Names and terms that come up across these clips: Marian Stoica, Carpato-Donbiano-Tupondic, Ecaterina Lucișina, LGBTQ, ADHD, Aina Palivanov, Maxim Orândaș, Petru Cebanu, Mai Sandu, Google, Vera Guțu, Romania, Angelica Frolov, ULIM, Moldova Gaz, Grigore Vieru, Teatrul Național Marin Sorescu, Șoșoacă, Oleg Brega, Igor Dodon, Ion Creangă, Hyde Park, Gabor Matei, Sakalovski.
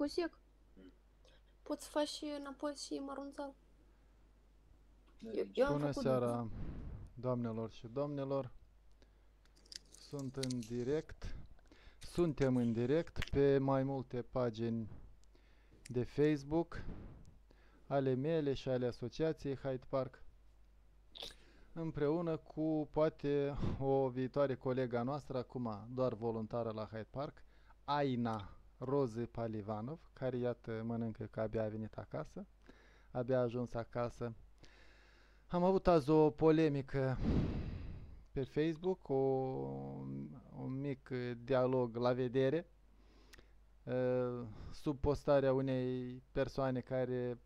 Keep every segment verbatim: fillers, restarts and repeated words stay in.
Cosic? Mm. Poți să faci și înapoi și mărunțal. Bună seara, doamnelor și domnilor. Sunt în direct. Suntem în direct pe mai multe pagini de Facebook, ale mele și ale asociației Hyde Park, împreună cu poate o viitoare colega noastră, acum doar voluntară la Hyde Park, Aina Palivanov, care iată mănâncă că abia a venit acasă, abia a ajuns acasă. Am avut azi o polemică pe Facebook, o, un mic dialog la vedere, sub postarea unei persoane care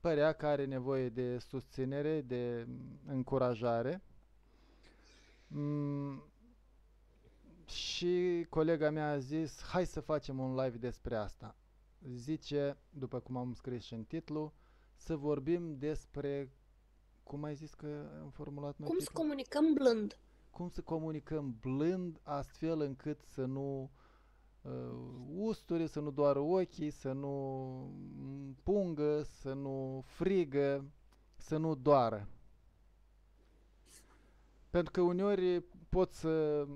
părea că are nevoie de susținere, de încurajare. Mm, și colega mea a zis, hai să facem un live despre asta. Zice, după cum am scris și în titlu, să vorbim despre, cum ai zis că am formulat noi? Cum să comunicăm blând. Cum să comunicăm blând, astfel încât să nu usture, să nu doară ochii, să nu pungă, să nu frigă, să nu doară. Pentru că uneori poți să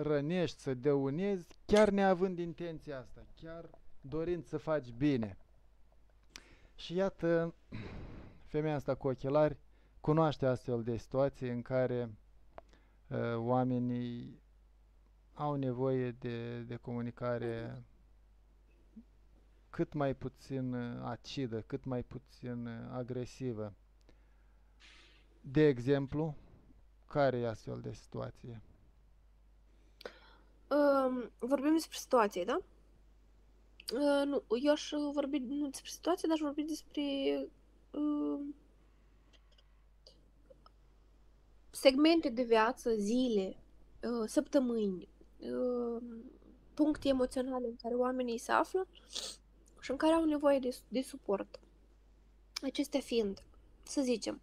rănești, să dăunezi, chiar neavând intenția asta, chiar dorind să faci bine. Și iată, femeia asta cu ochelari cunoaște astfel de situații în care uh, oamenii au nevoie de, de comunicare cât mai puțin acidă, cât mai puțin agresivă. De exemplu, care e astfel de situație? Um, vorbim despre situație, da? Uh, nu, eu aș vorbi nu despre situație, dar aș vorbi despre uh, segmente de viață, zile, uh, săptămâni, puncte emoționale în care oamenii se află și în care au nevoie de, de suport. Acestea fiind, să zicem,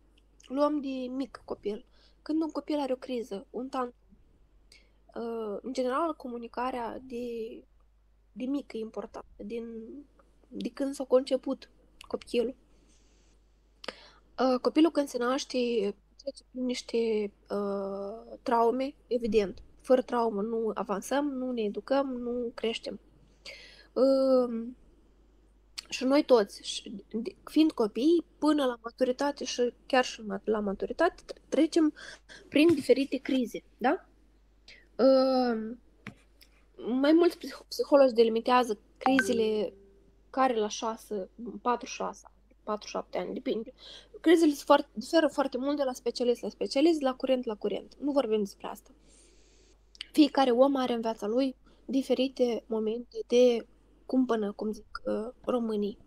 luăm de mic copil. Când un copil are o criză, un tantrum, în general comunicarea de, de mic e importantă, din, de când s-a conceput copilul. Copilul când se naște trece prin niște uh, traume, evident. Fără traumă nu avansăm, nu ne educăm, nu creștem. Uh, și noi toți, și, fiind copii, până la maturitate și chiar și la maturitate, trecem prin diferite crize, da? Uh, mai mulți psihologi delimitează crizele care la șase, patru șase, patru șapte ani, depinde. Crizele foarte, diferă foarte mult de la specialist la specialist, la curent la curent. Nu vorbim despre asta. Fiecare om are în viața lui diferite momente de cumpănă, cum zic românii.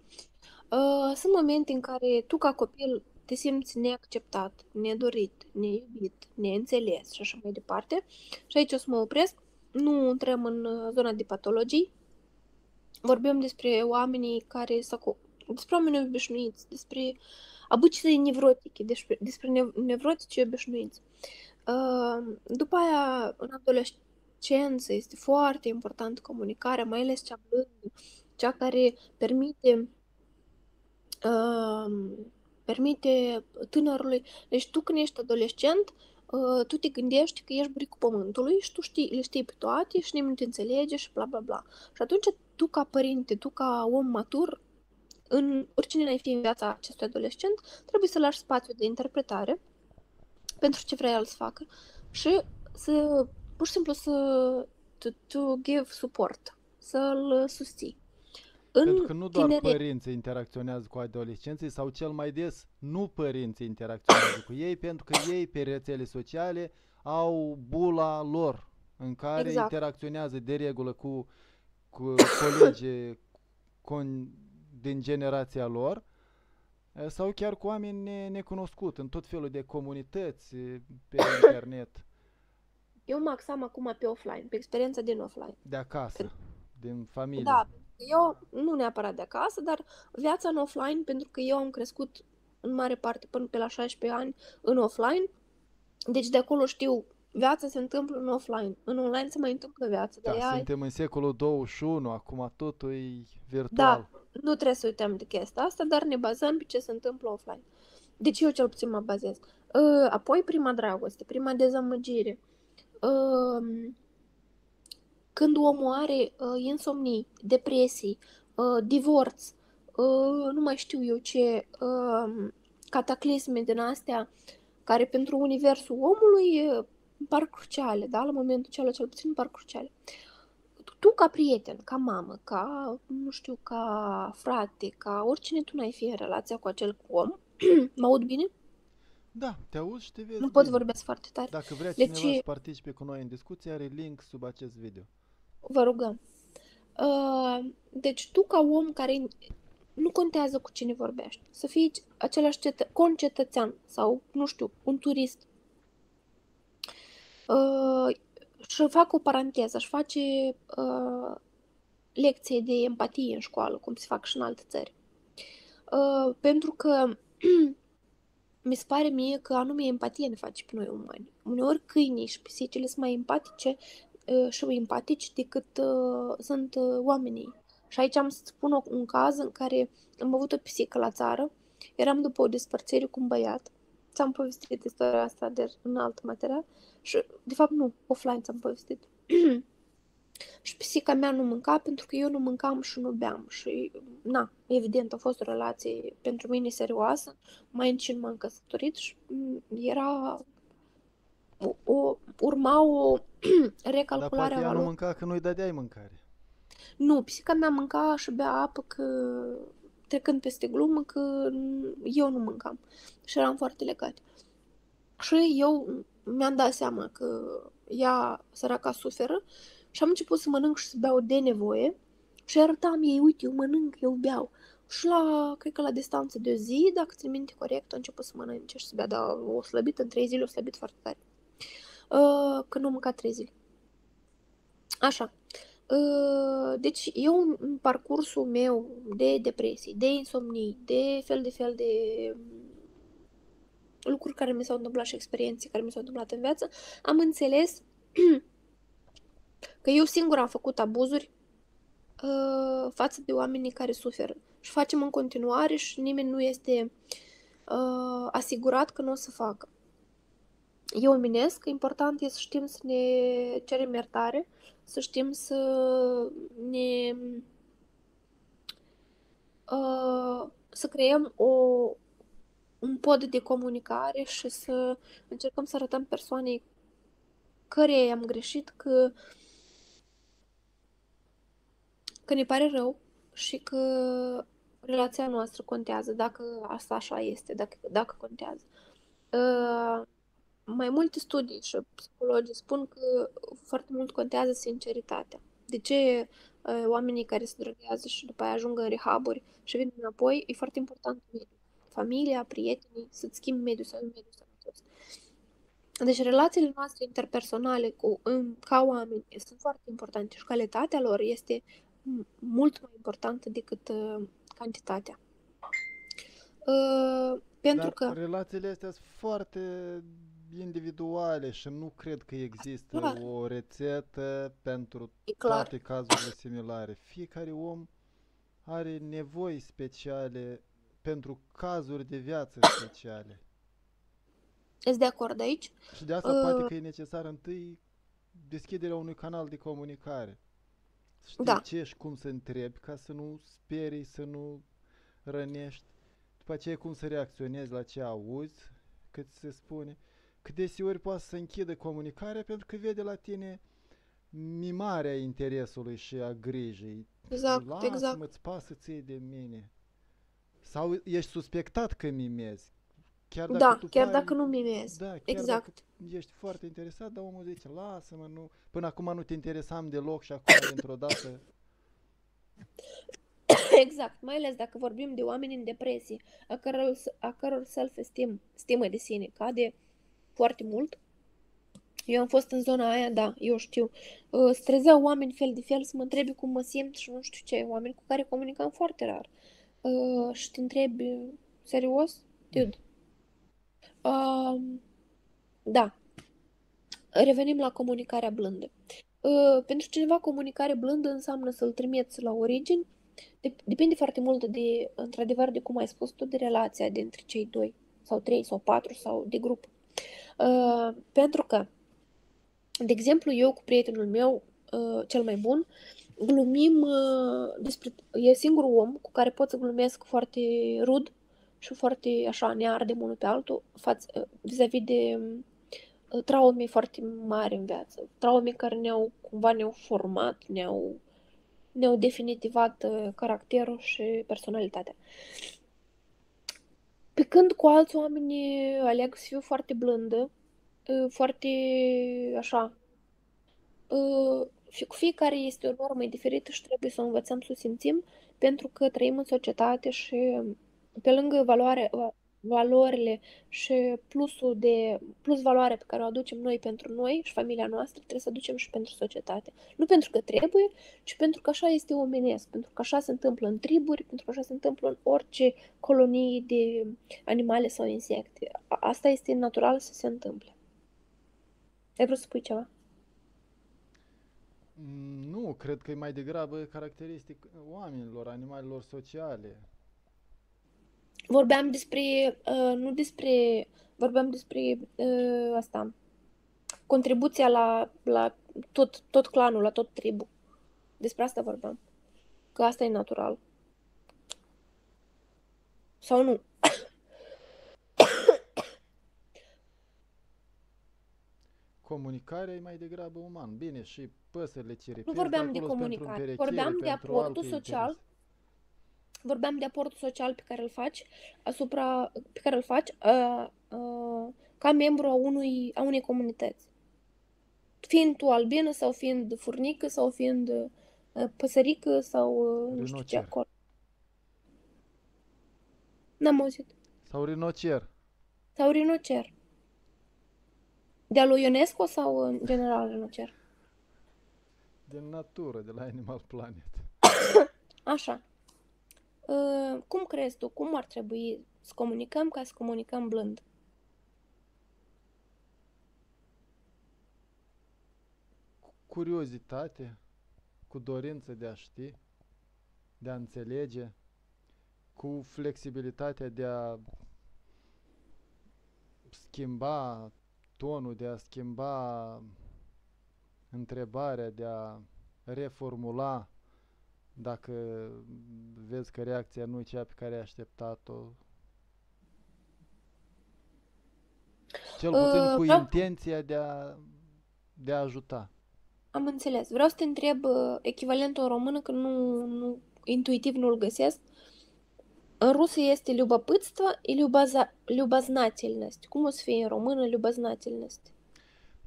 Sunt momente în care tu ca copil te simți neacceptat, nedorit, neiubit, neînțeles și așa mai departe. Și aici o să mă opresc, nu intrăm în zona de patologii. Vorbim despre oamenii care s-au, despre oamenii obișnuiți, despre abucile nevrotice, despre, despre nevrotici obișnuiți. După aia, în adolescență, este foarte importantă comunicarea, mai ales cea blândă, cea care permite, uh, permite tânărului. Deci tu când ești adolescent, uh, tu te gândești că ești buricul pământului și tu știi, le știi pe toate și nimeni nu te înțelege și bla bla bla. Și atunci tu ca părinte, tu ca om matur, în oricine n-ai fi în viața acestui adolescent, trebuie să lași spațiu de interpretare pentru ce vrea el să facă și să, pur și simplu, să to, to give support, să-l susții. Pentru că nu doar tinere... părinții interacționează cu adolescenții sau cel mai des nu părinții interacționează cu ei, pentru că ei pe rețele sociale au bula lor în care exact. Interacționează de regulă cu, cu colegi con, din generația lor sau chiar cu oameni necunoscuți, în tot felul de comunități pe internet. Eu mă axam acum pe offline, pe experiența din offline. De acasă, din familie. Da, eu nu neapărat de acasă, dar viața în offline, pentru că eu am crescut în mare parte până pe la șaisprezece ani în offline, deci de acolo știu viața se întâmplă în offline. În online se mai întâmplă viața. Da, de suntem ai... în secolul douăzeci și unu, acum totul e virtual. Da, nu trebuie să uităm de chestia asta, dar ne bazăm pe ce se întâmplă offline. Deci eu cel puțin mă bazez. Apoi prima dragoste, prima dezamăgire. Când omul are insomnii, depresii, divorț, nu mai știu eu ce, cataclisme din astea, care pentru universul omului par cruciale, da? La momentul acela cel puțin par cruciale. Tu ca prieten, ca mamă, ca, nu știu, ca frate, ca oricine tu n-ai fi în relația cu acel om, mă aud bine? Da, te auzi și te vezi. Nu pot vorbesc foarte tare. Dacă vrea cineva deci, să participe cu noi în discuție, are link sub acest video. Vă rugăm. Deci tu ca om care nu contează cu cine vorbești, să fii același cetă- concetățean sau, nu știu, un turist. Uh, și fac o paranteză, își face uh, lecție de empatie în școală, cum se fac și în alte țări. Uh, pentru că mi se pare mie că anume empatie ne face pe noi umani. Uneori câinii și pisicile sunt mai empatice uh, și empatici decât uh, sunt uh, oamenii. Și aici am să spun un caz în care am avut o pisică la țară, eram după o despărțire cu un băiat. Ți-am povestit istoria asta de, în alt material și, de fapt, nu, offline ți-am povestit. Și pisica mea nu mânca pentru că eu nu mâncam și nu beam. Și, na, evident, a fost o relație pentru mine serioasă. Mai încin m-am căsătorit și era... O, o, urma o recalculare a... Dar poate ea nu mânca că nu-i dădeai mâncare. Nu, pisica mea mânca și bea apă că... trecând peste glumă că eu nu mâncam și eram foarte legate. Și eu mi-am dat seama că ea, săraca, suferă și am început să mănânc și să beau de nevoie și arătam ei, uite, eu mănânc, eu beau. Și la, cred că la distanță de o zi, dacă țin minte corect, a început să mănânce și să bea, dar o slăbit în trei zile, o slăbit foarte tare. Că nu am mâncat trei zile. Așa. Deci eu în parcursul meu de depresii, de insomnii, de fel de fel de lucruri care mi s-au întâmplat și experiențe care mi s-au întâmplat în viață, am înțeles că eu singură am făcut abuzuri față de oamenii care suferă și facem în continuare și nimeni nu este asigurat că nu o să facă. Eu minesc, important e să știm să ne cerem iertare, să știm să ne uh, să creăm o, un pod de comunicare și să încercăm să arătăm persoanei căreia i-am greșit că, că ne pare rău și că relația noastră contează, dacă asta așa este, dacă, dacă contează. Uh, Mai multe studii și psihologii spun că foarte mult contează sinceritatea. De ce oamenii care se droghează și după aia ajung în rehab-uri și vin înapoi, e foarte important mediul. Familia, prietenii, să-ți schimbi mediul sau mediul sănătos. Deci relațiile noastre interpersonale cu, în, ca oameni sunt foarte importante și calitatea lor este mult mai importantă decât uh, cantitatea. Uh, pentru Dar că... relațiile astea sunt foarte... individuale și nu cred că există clar. O rețetă pentru toate cazurile similare. Fiecare om are nevoi speciale pentru cazuri de viață speciale. Ești de acord aici? Și de asta uh, poate că e necesar întâi deschiderea unui canal de comunicare. Știi da. Ce și cum să întrebi ca să nu sperii, să nu rănești. După aceea cum să reacționezi la ce auzi, că ți se spune. Că desigur poate să închidă comunicarea pentru că vede la tine mimarea interesului și a grijii. Exact, lasă-mă, exact. Îți pasă ție de mine. Sau ești suspectat că mimezi. Chiar dacă da, tu chiar pari, dacă nu mimezi. Da, chiar exact. Dacă ești foarte interesat, dar omul zice, lasă-mă, nu, până acum nu te interesam deloc și acum dintr-o dată... Exact, mai ales dacă vorbim de oameni în depresie, a căror, a căror self-esteem, stimă de sine, cade foarte mult. Eu am fost în zona aia, da, eu știu. Strezeau oameni fel de fel să mă întrebe cum mă simt și nu știu ce. Oameni cu care comunicam foarte rar. Uh, și te întrebi, serios? Dude. Uh, da. Revenim la comunicarea blândă. Pentru cineva, comunicare blândă înseamnă să-l trimiți la origini. Depinde foarte mult de, într-adevăr, de cum ai spus tu, de relația dintre cei doi, sau trei, sau patru, sau de grup. Pentru că, de exemplu, eu cu prietenul meu, cel mai bun, glumim despre... E singurul om cu care pot să glumesc foarte rud și foarte așa ne ardem unul pe altul față, vis-a-vis de traume foarte mari în viață. Traume care ne-au cumva ne-au format, ne-au, ne-au definitivat caracterul și personalitatea. Pe când cu alți oameni aleg să fiu foarte blândă, foarte așa... Cu fiecare este o normă diferită și trebuie să o învățăm, să o simțim, pentru că trăim în societate și pe lângă valoare, valorile și plusul de, plus valoare pe care o aducem noi pentru noi și familia noastră, trebuie să aducem și pentru societate. Nu pentru că trebuie, ci pentru că așa este omenesc, pentru că așa se întâmplă în triburi, pentru că așa se întâmplă în orice colonie de animale sau insecte. Asta este natural să se întâmple. Ai vrut să spui ceva? Nu, cred că e mai degrabă caracteristic oamenilor, animalelor sociale. Vorbeam despre, uh, nu despre, vorbeam despre uh, asta, contribuția la, la tot, tot clanul, la tot tribul. Despre asta vorbeam, că asta e natural. Sau nu? Comunicarea e mai degrabă uman. Bine, și păsările ciripesc. Nu vorbeam de comunicare, vorbeam de aportul social. Interes. Vorbeam de aportul social pe care îl faci asupra pe care îl faci uh, uh, ca membru a unui a unei comunități. Fiind tu albină sau fiind furnică sau fiind uh, păsărică sau uh, nu știu ce acolo. N-am auzit. Sau rinocer. Sau rinocer. De-a lui Ionescu sau în general rinocer? De natură, de la Animal Planet. Așa. Uh, cum crezi tu? Cum ar trebui să comunicăm ca să comunicăm blând? Cu curiozitate, cu dorință de a ști, de a înțelege, cu flexibilitatea de a schimba tonul, de a schimba întrebarea, de a reformula dacă vezi că reacția nu e cea pe care ai așteptat-o. Cel puțin uh, cu vreau... intenția de a, de a ajuta. Am înțeles. Vreau să te întreb echivalentul în română, că nu, nu intuitiv nu-l găsesc. În rusă este любопытство и любознательность. Cum o să fie în română любознательность?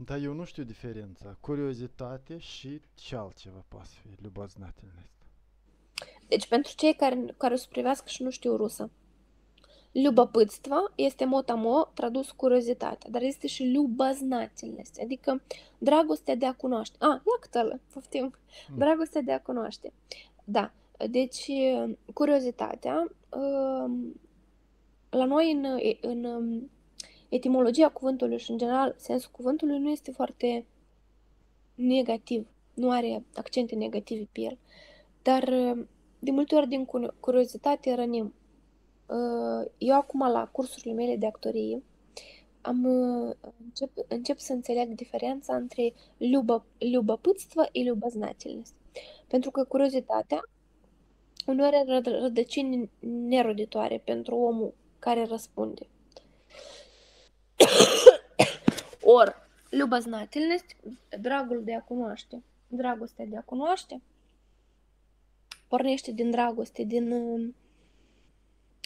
Dar eu nu știu diferența. Curiozitate și ce altceva poate să fie любознательность. Deci pentru cei care, care o să privească și nu știu rusă. Любопытство este mot-a-mot tradus curiozitatea, dar este și любознательность, adică dragostea de a cunoaște. Ah, iată-l, poftim. Mm. Dragostea de a cunoaște. Da. Deci, curiozitatea, la noi în, în etimologia cuvântului și în general sensul cuvântului nu este foarte negativ, nu are accente negative pe el, dar de multe ori din curiozitate rănim. Eu acum la cursurile mele de actorie am încep, încep să înțeleg diferența între любопытство și любознательность, pentru că curiozitatea uneori are rădăcini neroditoare pentru omul care răspunde. Or, любознательность, dragul de a cunoaște, dragostea de a cunoaște, pornește din dragoste, din,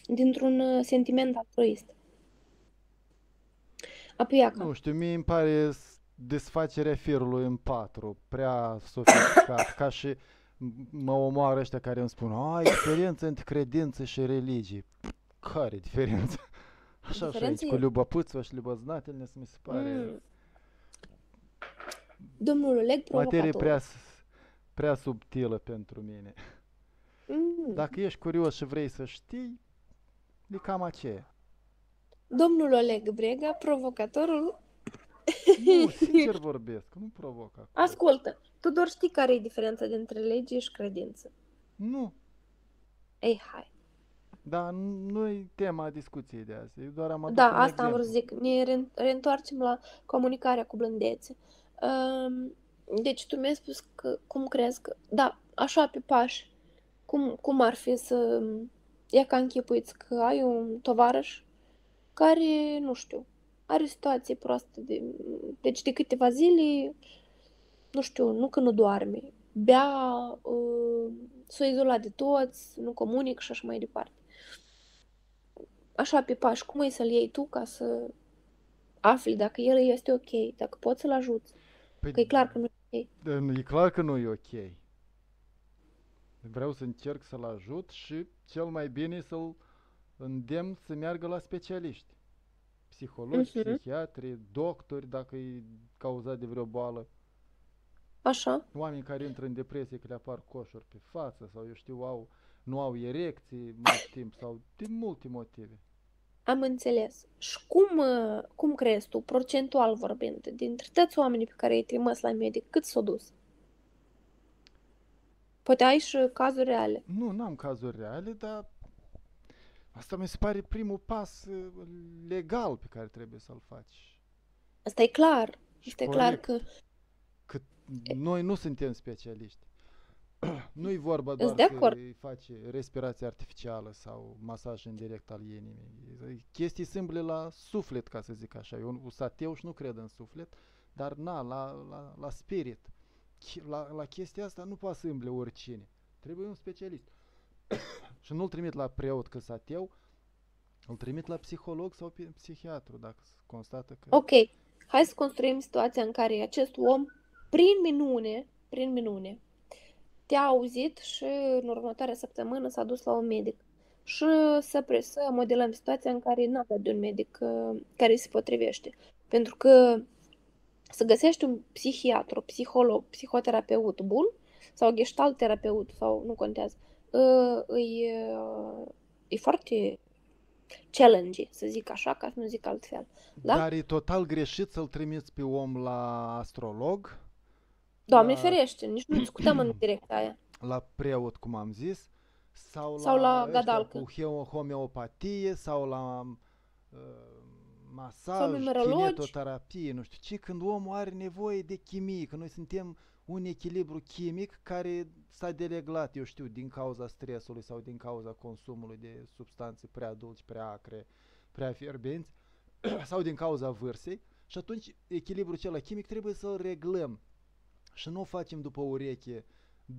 dintr-un sentiment altruist. Apoi, Iaca. Nu știu, mie îmi pare desfacerea firului în patru, prea sofisticat, ca și... Mă omoară ăștia care îmi spun a, diferență între credință și religie. Care diferență? Așa și aici, cu любопытство și любознательность, mi se pare... Mm. Domnul Oleg, provocator. Materie prea, prea subtilă pentru mine. Mm. Dacă ești curios și vrei să știi, e cam aceea. Domnul Oleg Brega, provocatorul Nu, sincer vorbesc, nu provoc acolo. Ascultă, tu doar știi care e diferența dintre lege și credință. Nu. Ei, hai. Da, nu e tema discuției de azi, eu doar am adus. Da, asta am vrut să zic. Ne reîntoarcem la comunicarea cu blândețe. Deci tu mi-ai spus că, cum crezi că, da, așa pe pași, cum, cum ar fi să, ia ca închipuiți că ai un tovarăș care, nu știu, are o situație proastă, de, deci de câteva zile, nu știu, nu că nu doarme, bea, s-a izolat de toți, nu comunică și așa mai departe. Așa pe pași, cum e să-l iei tu ca să afli dacă el este ok, dacă poți să-l ajuți? Păi, că e clar că nu e ok. E clar că nu e ok. Vreau să încerc să-l ajut și cel mai bine să-l îndemn să meargă la specialiști. Psihologi, uh-huh. psihiatri, doctori, dacă e cauzat de vreo boală. Așa. Oameni care intră în depresie că le apar coșuri pe față sau, eu știu, au, nu au erecții mult timp sau din multe motive. Am înțeles. Și cum, cum crezi tu, procentual vorbind, dintre toți oamenii pe care i-ai trimis la medic, cât s-au dus? Poate ai și cazuri reale. Nu, n-am cazuri reale, dar asta mi se pare primul pas legal pe care trebuie să-l faci. Asta e clar. Este clar că... că noi nu suntem specialiști. Nu-i vorba doar că îi faci respirație artificială sau masaj indirect al inimii. Chestii simple la suflet, ca să zic așa. Eu un sateu și nu cred în suflet, dar na, la, la, la spirit. La, la chestia asta nu poate să îmble oricine. Trebuie un specialist. Și nu-l trimit la preot că sateu, îl trimit la psiholog sau psihiatru, dacă constată că... Ok, hai să construim situația în care acest om, prin minune, prin minune, te-a auzit și în următoarea săptămână s-a dus la un medic. Și să, pre- să modelăm situația în care n-a dat de un medic care îi se potrivește. Pentru că să găsești un psihiatru, psiholog, psihoterapeut bun sau gestalt terapeut sau nu contează, îi, e foarte challenge, să zic așa, ca să nu zic altfel. Da? Dar e total greșit să-l trimiți pe om la astrolog. Doamne la... ferește, nici nu discutăm în directa aia. La preot, cum am zis, sau, sau la, la gadalcă, cu homeopatie, sau la uh, masaj, kinetoterapie, nu știu ce, când omul are nevoie de chimie, că noi suntem un echilibru chimic care s-a dereglat, eu știu, din cauza stresului sau din cauza consumului de substanțe prea dulci, prea acre, prea fierbinți, sau din cauza vârstei, și atunci echilibrul acela chimic trebuie să-l reglăm. Și nu o facem după ureche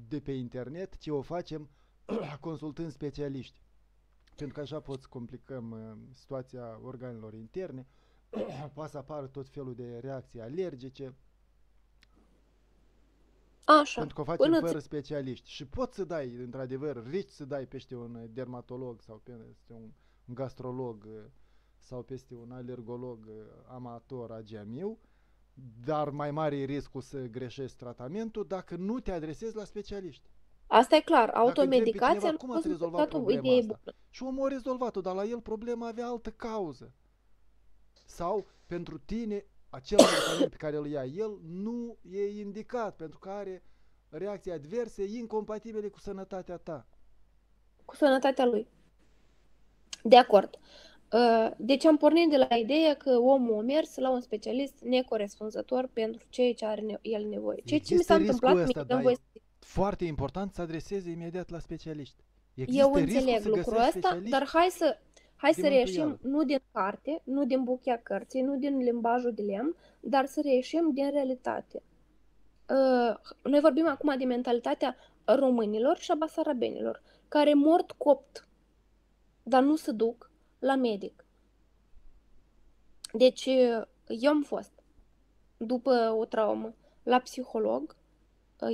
de pe internet, ci o facem consultând specialiști. Pentru că așa poți complicăm uh, situația organelor interne, poate să apară tot felul de reacții alergice. Așa. Pentru că o facem Până fără ți... specialiști. Și poți să dai, într-adevăr, rici să dai peste un dermatolog sau peste un gastrolog sau peste un alergolog amator ageamiu, dar mai mare e riscul să greșești tratamentul dacă nu te adresezi la specialiști. Asta e clar, automedicația nu poți rezolva problema asta. Și omul a rezolvat-o, dar la el problema avea altă cauză. Sau pentru tine, acel tratament pe care îl ia el nu e indicat, pentru că are reacții adverse incompatibile cu sănătatea ta. Cu sănătatea lui. De acord. Deci am pornit de la ideea că omul a mers la un specialist necorespunzător pentru ceea ce are el nevoie. Ceea ce mi s-a întâmplat, ăsta, mi-am voie să zic. Foarte important să adreseze imediat la specialiști. Există Eu înțeleg lucrul ăsta, dar hai să, hai să reieșim nu din carte, nu din buchea cărții, nu din limbajul de lemn, dar să reieșim din realitate. Uh, noi vorbim acum de mentalitatea românilor și a basarabenilor, care mort copt, dar nu se duc la medic. Deci eu am fost, după o traumă, la psiholog.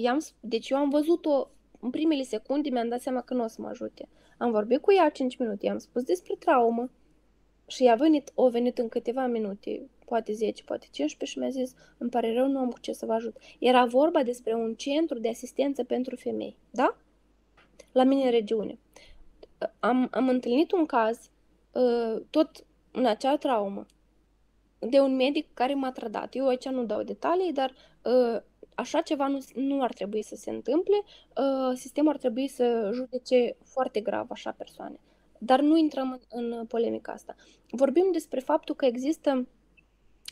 I-am, deci eu am văzut-o în primele secunde, mi-am dat seama că nu o să mă ajute. Am vorbit cu ea cinci minute, i-am spus despre traumă și ea a venit, o venit în câteva minute, poate zece, poate cincisprezece, și mi-a zis, îmi pare rău, nu am cu ce să vă ajut. Era vorba despre un centru de asistență pentru femei, da? La mine în regiune. Am, am întâlnit un caz, tot în acea traumă, de un medic care m-a trădat. Eu aici nu dau detalii, dar așa ceva nu, nu ar trebui să se întâmple. Sistemul ar trebui să judece foarte grav așa persoane. Dar nu intrăm în, în polemica asta. Vorbim despre faptul că există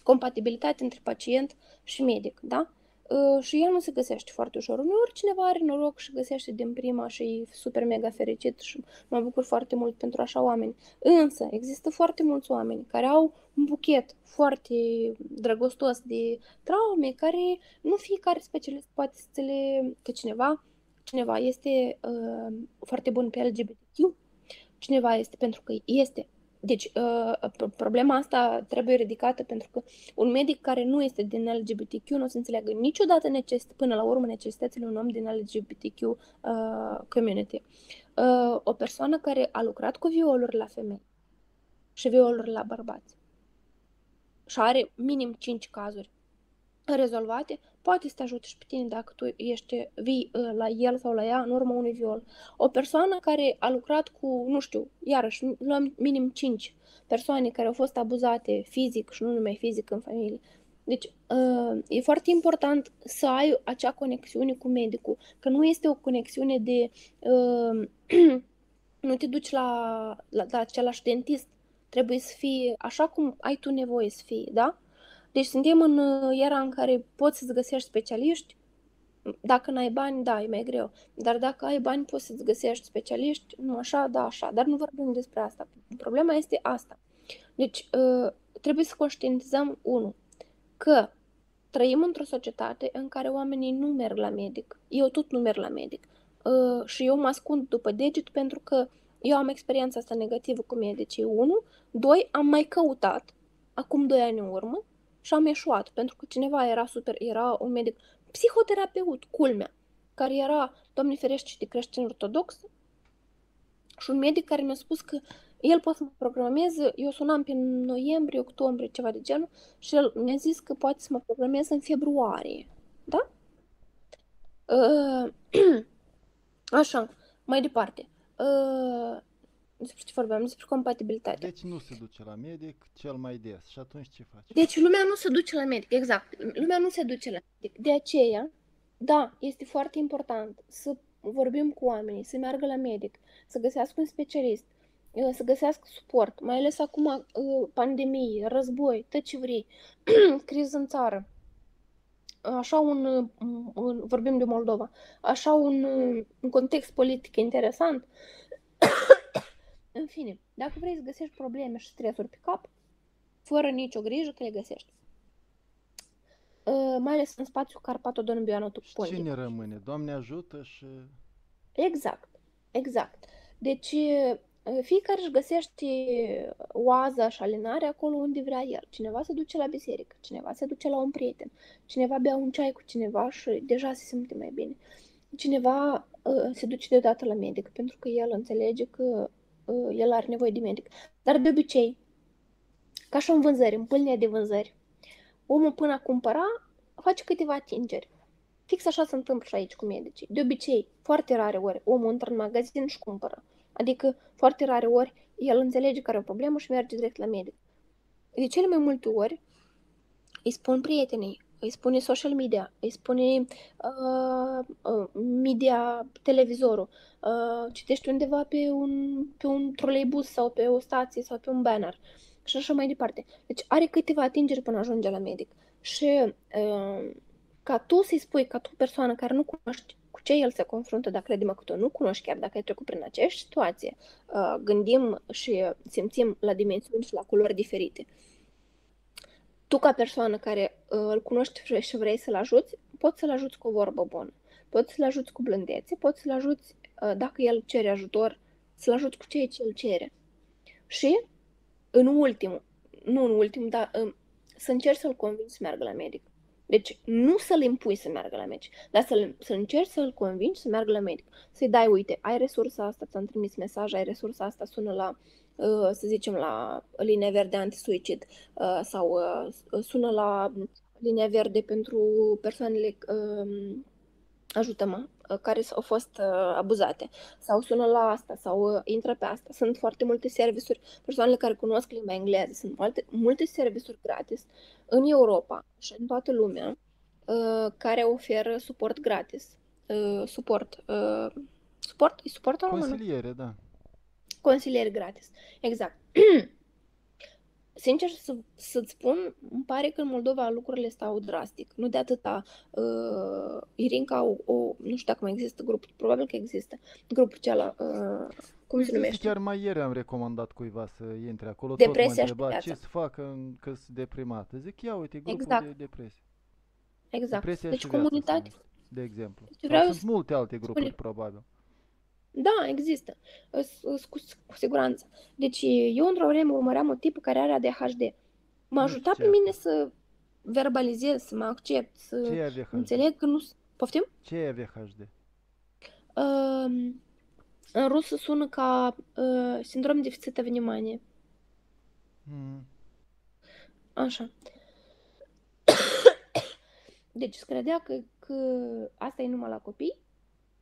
compatibilitate între pacient și medic, da? Și ea nu se găsește foarte ușor. Uneori cineva are noroc și găsește din prima și e super mega fericit și mă bucur foarte mult pentru așa oameni. Însă există foarte mulți oameni care au un buchet foarte drăgostos de traume, care nu fiecare specialist poate să le... că cineva, cineva este uh, foarte bun pe L G B T Q, cineva este pentru că este. Deci, uh, problema asta trebuie ridicată pentru că un medic care nu este din L G B T Q nu o să înțeleagă niciodată necesități, până la urmă necesitățile unui om din L G B T Q uh, community. Uh, o persoană care a lucrat cu violuri la femei și violuri la bărbați și are minim cinci cazuri rezolvate, poate să te ajute și pe tine dacă tu ești, vii la el sau la ea în urma unui viol. O persoană care a lucrat cu, nu știu, iarăși, luăm minim cinci persoane care au fost abuzate fizic și nu numai fizic în familie. Deci, e foarte important să ai acea conexiune cu medicul, că nu este o conexiune de, nu te duci la, la, la același dentist, trebuie să fie așa cum ai tu nevoie să fie, da? Deci suntem în era în care poți să-ți găsești specialiști, dacă n-ai bani, da, e mai greu, dar dacă ai bani poți să-ți găsești specialiști, nu așa, da, așa, dar nu vorbim despre asta. Problema este asta. Deci trebuie să conștientizăm, unu, că trăim într-o societate în care oamenii nu merg la medic, eu tot nu merg la medic și eu mă ascund după deget pentru că eu am experiența asta negativă cu medicii, unu, doi, am mai căutat, acum doi ani în urmă, și am eșuat, pentru că cineva era super, era un medic psihoterapeut, culmea, care era, Doamne ferește, de creștin ortodox, și un medic care mi-a spus că el poate să mă programeze, eu sunam pe noiembrie, octombrie, ceva de genul, și el mi-a zis că poate să mă programeze în februarie, da? Așa, mai departe. Despre ce vorbeam, despre compatibilitate. Deci nu se duce la medic cel mai des. Și atunci ce faci? Deci lumea nu se duce la medic, exact. Lumea nu se duce la medic. De aceea, da, este foarte important să vorbim cu oamenii, să meargă la medic, să găsească un specialist, să găsească suport, mai ales acum pandemie, război, tot ce vrei, criză în țară. Așa un, un, vorbim de Moldova, așa un, un context politic interesant. În fine, dacă vrei să găsești probleme și stresuri pe cap, fără nicio grijă că le găsești. Uh, mai ales în spațiul Carpato-Donbiano-Tupondic. Cine rămâne? Doamne ajută și... Exact, exact. Deci fiecare își găsește oaza și alinarea acolo unde vrea el. Cineva se duce la biserică, cineva se duce la un prieten, cineva bea un ceai cu cineva și deja se simte mai bine. Cineva uh, se duce deodată la medic pentru că el înțelege că el are nevoie de medic. Dar de obicei, ca și în vânzări, în pâlnea de vânzări, omul până a cumpăra face câteva atingeri. Fix așa se întâmplă și aici cu medicii. De obicei, foarte rare ori omul intră în magazin și cumpără. Adică, foarte rare ori, el înțelege că are o problemă și merge direct la medic. De cele mai multe ori, îi spun prietenii, îi spune social media, îi spune uh, uh, media, televizorul, uh, citești undeva pe un, pe un troleibus sau pe o stație sau pe un banner și așa mai departe. Deci are câteva atingeri până ajunge la medic. Și uh, ca tu să-i spui, ca tu persoană care nu cunoști cu ce el se confruntă, dar crede-mă că tu nu cunoști chiar dacă ai trecut prin aceeași situație, uh, gândim și simțim la dimensiuni și la culori diferite. Tu, ca persoană care uh, îl cunoști și vrei să-l ajuți, poți să-l ajuți cu o vorbă bună, poți să-l ajuți cu blândețe, poți să-l ajuți, uh, dacă el cere ajutor, să-l ajuți cu ceea ce el cere. Și, în ultimul, nu în ultimul, dar uh, să încerci să-l convingi să meargă la medic. Deci, nu să-l impui să meargă la medic, dar să-l, să încerci să-l convingi să meargă la medic. Să-i dai, uite, ai resursa asta, ți-am trimis mesaj, ai resursa asta, sună la... să zicem, la linia verde antisuicid sau sună la linia verde pentru persoanele ajută-mă, care au fost abuzate, sau sună la asta, sau intră pe asta. Sunt foarte multe serviciuri, persoanele care cunosc limba engleză, sunt multe, multe serviciuri gratis în Europa și în toată lumea care oferă suport gratis. Suport. Suport? E suport română? Consiliere, da. Consiliere gratis, exact. Sincer să, să-ți spun, îmi pare că în Moldova lucrurile stau drastic. Nu de atâta. Uh, Irinca, o, o, nu știu dacă mai există grupuri, probabil că există. Grupul ceala, uh, cum există se numește? Chiar mai ieri am recomandat cuiva să intre acolo. Depresia tot mă întreba ce să facă că sunt deprimată. Zic, ia uite, grupul exact. De depresie. Exact. Depresia deci comunitate. Sunt, de exemplu. Deci vreau sunt să... multe alte grupuri, spune. Probabil. Da, există, cu siguranță. Deci eu într-o vreme urmăream o tipă care are A D H D. M-a ajutat pe mine să verbalizez, să mă accept, să înțeleg că nu... Poftim? Ce e A D H D? Uh, în rusă sună ca uh, sindrom deficit vнимanie. Mm. Așa. Deci se credea că, că asta e numai la copii.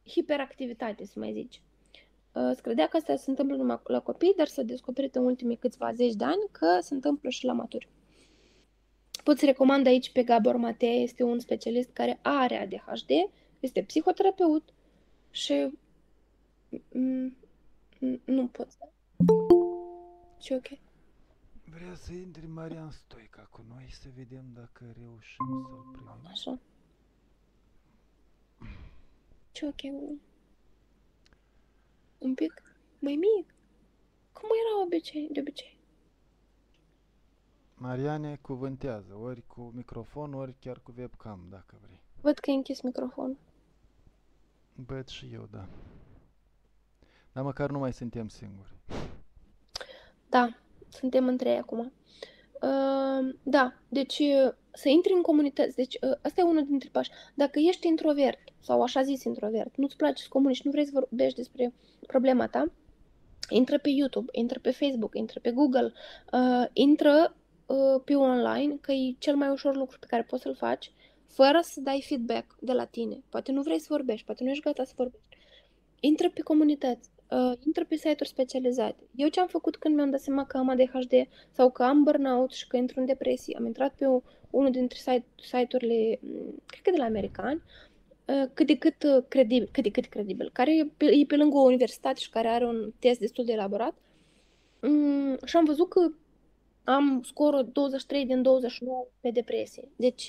Hiperactivitate, să mai zici. Se credea că asta se întâmplă numai la copii, dar s-a descoperit în ultimii câțiva zeci de ani că se întâmplă și la maturi. Pot să recomand aici pe Gabor Matei, este un specialist care are A D H D, este psihoterapeut și nu pot să... Și ok. Vrea să intri Marian Stoica cu noi să vedem dacă reușim să-l primim. Așa. Okay. Un pic mai mic. Cum era obicei, de obicei? Mariane cuvântează, ori cu microfon, ori chiar cu webcam, dacă vrei. Văd că ai închis microfonul. Văd și eu, da. Dar măcar nu mai suntem singuri. Da, suntem în trei acum. Uh, da, deci să intri în comunități, deci uh, asta e unul dintre pași. Dacă ești introvert sau așa zis introvert, nu-ți place să comunici, nu vrei să vorbești despre problema ta, intră pe YouTube, intră pe Facebook, intră pe Google, uh, intră uh, pe online, că e cel mai ușor lucru pe care poți să-l faci fără să dai feedback de la tine. Poate nu vrei să vorbești, poate nu ești gata să vorbești. Intră pe comunități. Uh, intră pe site-uri specializate. Eu ce am făcut când mi-am dat seama că am A D H D sau că am burnout și că intru în depresie? Am intrat pe o, unul dintre site, site-urile, cred că de la americani, uh, cât de cât uh, credibil, cât de cât credibil, care e pe, e pe lângă o universitate și care are un test destul de elaborat. Um, și am văzut că am scorul douăzeci și trei din douăzeci și nouă pe depresie. Deci,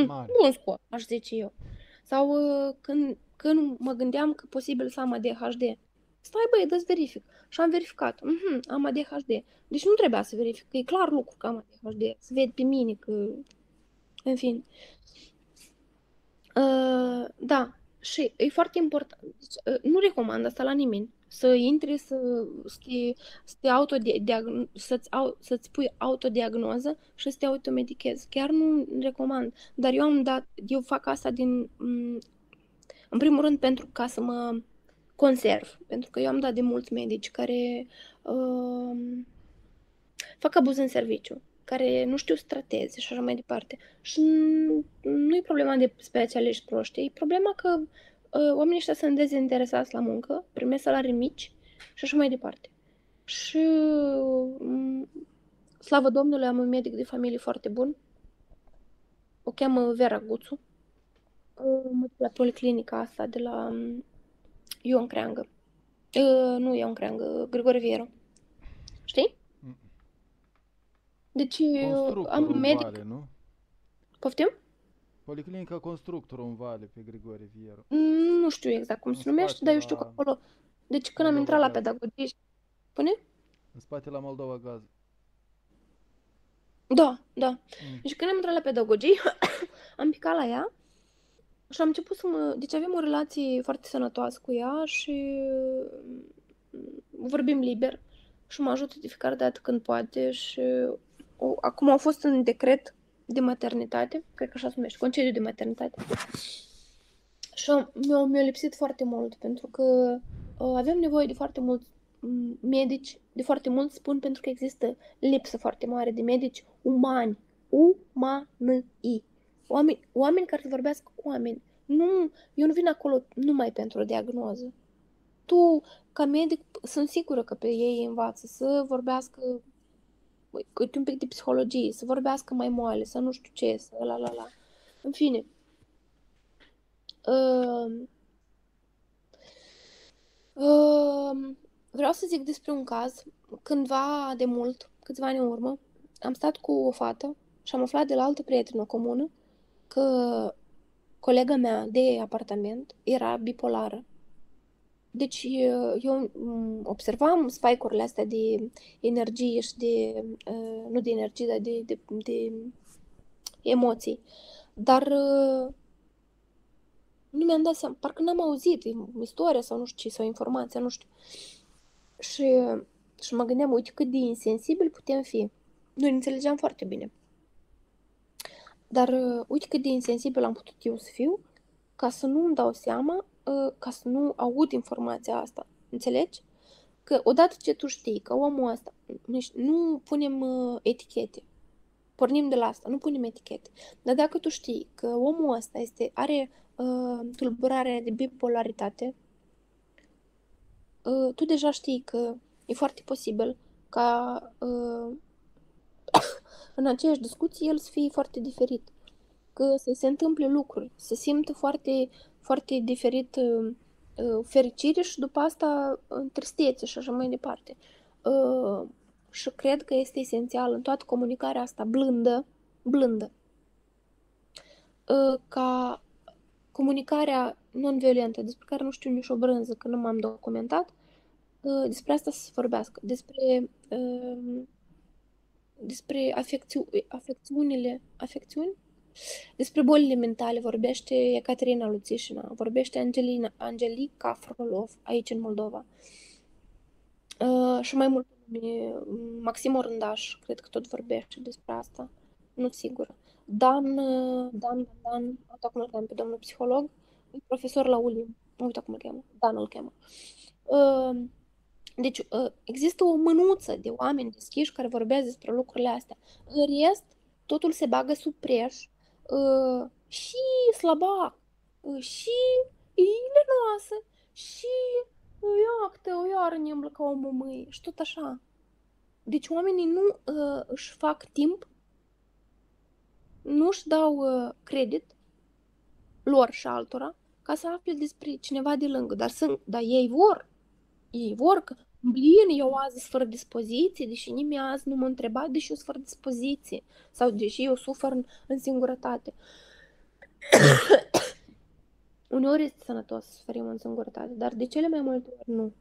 um, bun scor, aș zice eu. Sau uh, când Când mă gândeam că posibil să am A D H D. Stai băi, dă-ți verific. Și am verificat. Mm-hmm, am A D H D. Deci nu trebuia să verific, că e clar lucru că am A D H D. Să vede pe mine că... În fin. Uh, da. Și e foarte important. Deci, uh, nu recomand asta la nimeni. Să intri, să, să, te, să, te autodiagno- să-ți, au, să-ți pui autodiagnoză și să te automedichezi. Chiar nu recomand. Dar eu am dat... Eu fac asta din... M- În primul rând pentru ca să mă conserv, pentru că eu am dat de mulți medici care uh, fac abuz în serviciu, care nu știu să trateze și așa mai departe. Și nu e problema de specialiști proști, e problema că uh, oamenii ăștia sunt dezinteresați la muncă, primesc salarii mici și așa mai departe. Și uh, slavă Domnului, am un medic de familie foarte bun, o cheamă Vera Guțu. La policlinica asta de la Ion Creangă. Uh, nu Ion Creangă, Grigore Vieru. Știi? Deci Constructor am un medic... Vale, nu? Poftim? Policlinica Constructor în Vale pe Grigore Vieru. Mm, nu știu exact cum în se numește, dar eu știu că acolo... Deci când am intrat la pedagogie... Pune? În spate la Moldova Gaz. Da, da. Mm. Deci când am intrat la pedagogie, am picat la ea. Și am început să mă... Deci avem o relație foarte sănătoasă cu ea și vorbim liber și mă ajută de fiecare dată când poate și o... acum au fost în decret de maternitate, cred că așa se numește, concediu de maternitate. Și mi-a, mi-a lipsit foarte mult pentru că avem nevoie de foarte mulți medici, de foarte mulți spun pentru că există lipsă foarte mare de medici umani, umani, Oameni, oameni care să vorbească cu oameni. Nu, eu nu vin acolo numai pentru o diagnoză. Tu, ca medic, sunt sigură că pe ei învață să vorbească câte un pic de psihologie, să vorbească mai moale, să nu știu ce, să la la la. În fine. Uh, uh, vreau să zic despre un caz. Cândva de mult, câțiva ani în urmă, am stat cu o fată și am aflat de la altă prietenă comună că colega mea de apartament era bipolară. Deci eu observam spike-urile astea de energie și de, nu de energie, dar de, de, de emoții. Dar nu mi-am dat seama, parcă n-am auzit istoria sau nu știu ce, sau informația, nu știu. Și, și mă gândeam, uite cât de insensibil putem fi. Noi ne înțelegeam foarte bine. Dar uite cât de insensibil am putut eu să fiu ca să nu îmi dau seama, ca să nu aud informația asta. Înțelegi? Că odată ce tu știi că omul ăsta, nu punem etichete, pornim de la asta, nu punem etichete, dar dacă tu știi că omul ăsta este, are uh, tulburare de bipolaritate, uh, tu deja știi că e foarte posibil ca uh, în aceeași discuție el să fie foarte diferit, că să se întâmple lucruri, să simtă foarte foarte diferit uh, fericire și după asta uh, tristețe și așa mai departe. Uh, și cred că este esențial în toată comunicarea asta blândă, blândă, uh, ca comunicarea non-violentă, despre care nu știu nici o brânză, că nu m-am documentat, uh, despre asta să se vorbească, despre, uh, despre afecțiu- afecțiunile, afecțiuni? Despre bolile mentale vorbește Ecaterina Lucișina, vorbește Angelina, Angelica Frolov aici în Moldova. Uh, și mai mult Maxim Orândaș, cred că tot vorbește despre asta, nu sigură. Dan, Dan, Dan, acum îl cheamă pe domnul psiholog, profesor la U L I M, uite acum îl cheamă, Dan îl cheamă. Uh, deci uh, există o mânuță de oameni deschiși care vorbesc despre lucrurile astea. În rest, totul se bagă sub preș. Uh, și slaba, uh, și ilinoasă, și iactă, o iară ne îmblă ca o mămâie, și tot așa. Deci oamenii nu uh, își fac timp, nu își dau uh, credit lor și altora ca să afle despre cineva de lângă, dar, sunt, dar ei vor, ei vor că blin, eu azi sunt fără dispoziție, deși nimeni azi nu mă întreba, deși eu sunt fără dispoziție sau deși eu sufăr în, în singurătate. Uneori este sănătos să suferim în singurătate, dar de cele mai multe ori nu.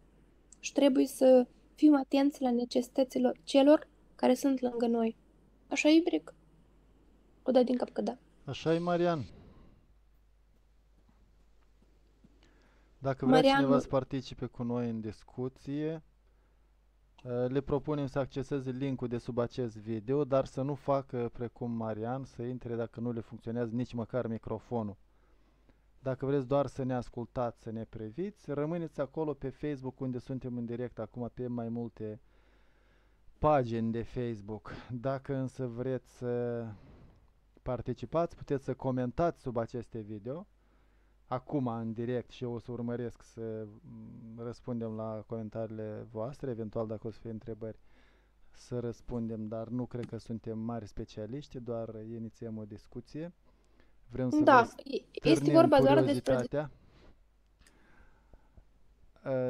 Și trebuie să fim atenți la necesitățile celor care sunt lângă noi. Așa e, Breg? O dai din cap că da. Așa e, Marian. Dacă vrea Marian... cineva să participe cu noi în discuție, le propunem să acceseze link-ul de sub acest video, dar să nu facă precum Marian, să intre dacă nu le funcționează nici măcar microfonul. Dacă vreți doar să ne ascultați, să ne priviți, rămâneți acolo pe Facebook, unde suntem în direct acum pe mai multe pagini de Facebook. Dacă însă vreți să participați, puteți să comentați sub aceste video. Acum, în direct, și eu o să urmăresc să răspundem la comentariile voastre, eventual dacă o să fie întrebări să răspundem, dar nu cred că suntem mari specialiști, doar inițiem o discuție. Vrem să da, este vorba doar despre...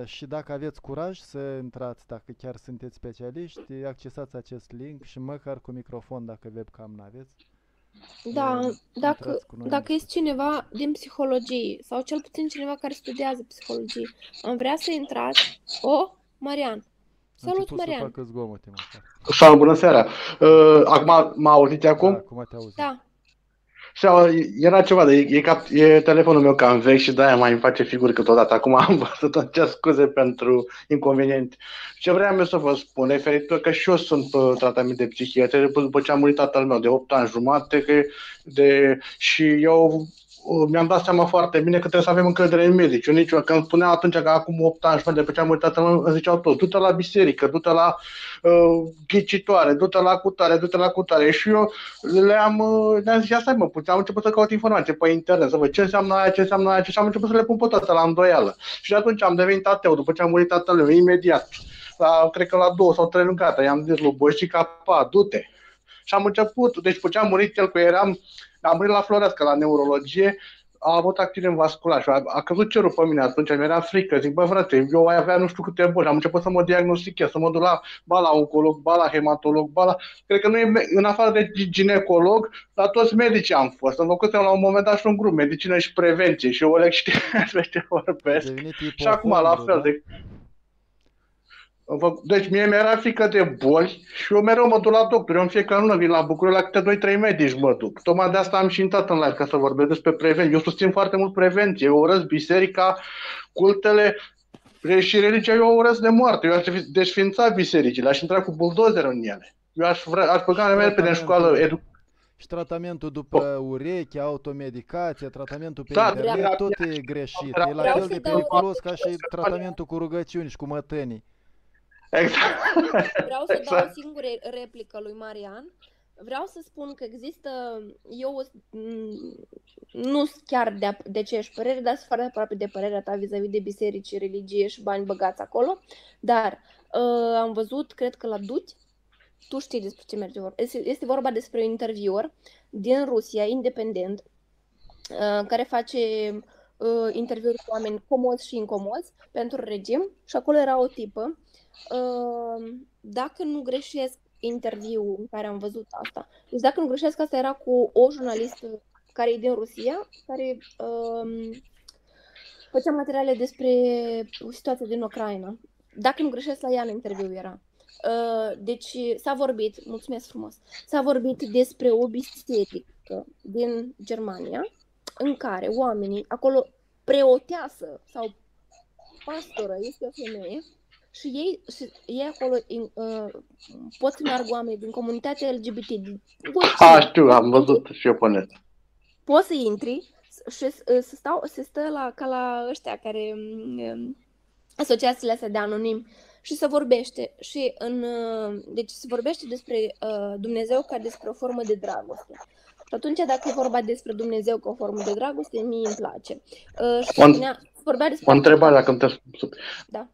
Și dacă aveți curaj să intrați, dacă chiar sunteți specialiști, accesați acest link și măcar cu microfon, dacă webcam n-aveți. Da, dacă, dacă este cineva din psihologie sau cel puțin cineva care studiază psihologie, am vrea să intrați. O, Marian. Salut, Marian. Salut, bună seara. Uh, acum m-a auzit acum? Da, acum te auzi. Da. Era ceva, de, e, ca, e telefonul meu cam vechi și de-aia mai îmi face figuri câteodată. Acum am văzut acea scuze pentru inconvenient. Ce vreau eu să vă spun, referitor că și eu sunt pe tratament de psihiatrie după ce a murit tatăl meu de opt ani jumate, că de, și eu mi-am dat seama foarte bine că trebuie să avem încredere în medici. Eu nici, că îmi spunea atunci că acum opt ani, de pe ce am uitat, îmi ziceau tot, du-te la biserică, du-te la uh, ghicitoare, du-te la cutare, du-te la cutare. Și eu le-am le zis, asta mă, puteam început să caut informații pe internet, să văd ce înseamnă aia, ce înseamnă aia, și am început să le pun pe toate la îndoială. Și de atunci am devenit ateu, după ce am murit tatăl meu, imediat, la, cred că la două sau trei luni gata, i-am zis lui Boșica, pa, du-te. Și am început, deci după ce am murit el, că eram, am murit la Floreasca, la neurologie, a avut accident vascular și a, a căzut cerul pe mine atunci, mi-era frică, zic, bă frate, eu avea nu știu câte boli, am început să mă diagnostic, să mă duc la, ba la oncolog, ba la hematolog, ba la, cred că nu e, în afară de ginecolog, la toți medicii am fost, înlocuiam la un moment dat și un grup, medicină și prevenție, și Oleg știe despre ce vorbesc, și acum la fel, zic. Deci mie mi-era frică de boli și eu mereu mă duc la doctor. Eu în fiecare lună vin la București, la câte doi trei medici mă duc. Tocmai de asta am și intrat în live, ca să vorbesc despre prevenție. Eu susțin foarte mult prevenție. Eu urăsc biserica, cultele și religia. Eu urăsc de moarte. Eu aș desfința bisericile, aș intra cu buldozer în ele. Eu aș vrea, aș băga mai repede în școală educație. Și tratamentul după ureche, automedicație, tratamentul pe da, internet, vrea, tot vrea, e greșit. Vrea, e la fel de periculos ca și tratamentul cu rugăciuni și cu mătănii. Exact. Vreau să exact. dau o singură replică lui Marian. Vreau să spun că există, eu nu chiar de, de aceeași părere, dar sunt foarte aproape de părerea ta vis-a-vis de biserici, religie și bani băgați acolo, dar uh, am văzut, cred că la Duți, tu știi despre ce merge vorba, este, este vorba despre un intervior din Rusia, independent, uh, care face uh, interviuri cu oameni comozi și incomozi pentru regim și acolo era o tipă. Dacă nu greșesc interviul în care am văzut asta, deci dacă nu greșesc, asta era cu o jurnalistă care e din Rusia, care um, făcea materiale despre situația din Ucraina. Dacă nu greșesc, la ea în interviu era. Uh, deci s-a vorbit, mulțumesc frumos, s-a vorbit despre o biserică din Germania în care oamenii, acolo preoteasă sau pastoră este o femeie, și ei, și ei acolo in, uh, pot să meargă oameni din comunitatea L G B T. A, știu, am văzut și eu până. Poți să intri și să stau, să stă la, ca la ăștia care um, asociațiile astea de anonim și să vorbește. Și în, uh, deci se vorbește despre uh, Dumnezeu ca despre o formă de dragoste. Și atunci dacă e vorba despre Dumnezeu ca o formă de dragoste, mie îmi place. Uh, și o, spunea, vorbea despre o întrebare dacă îmi te... Da.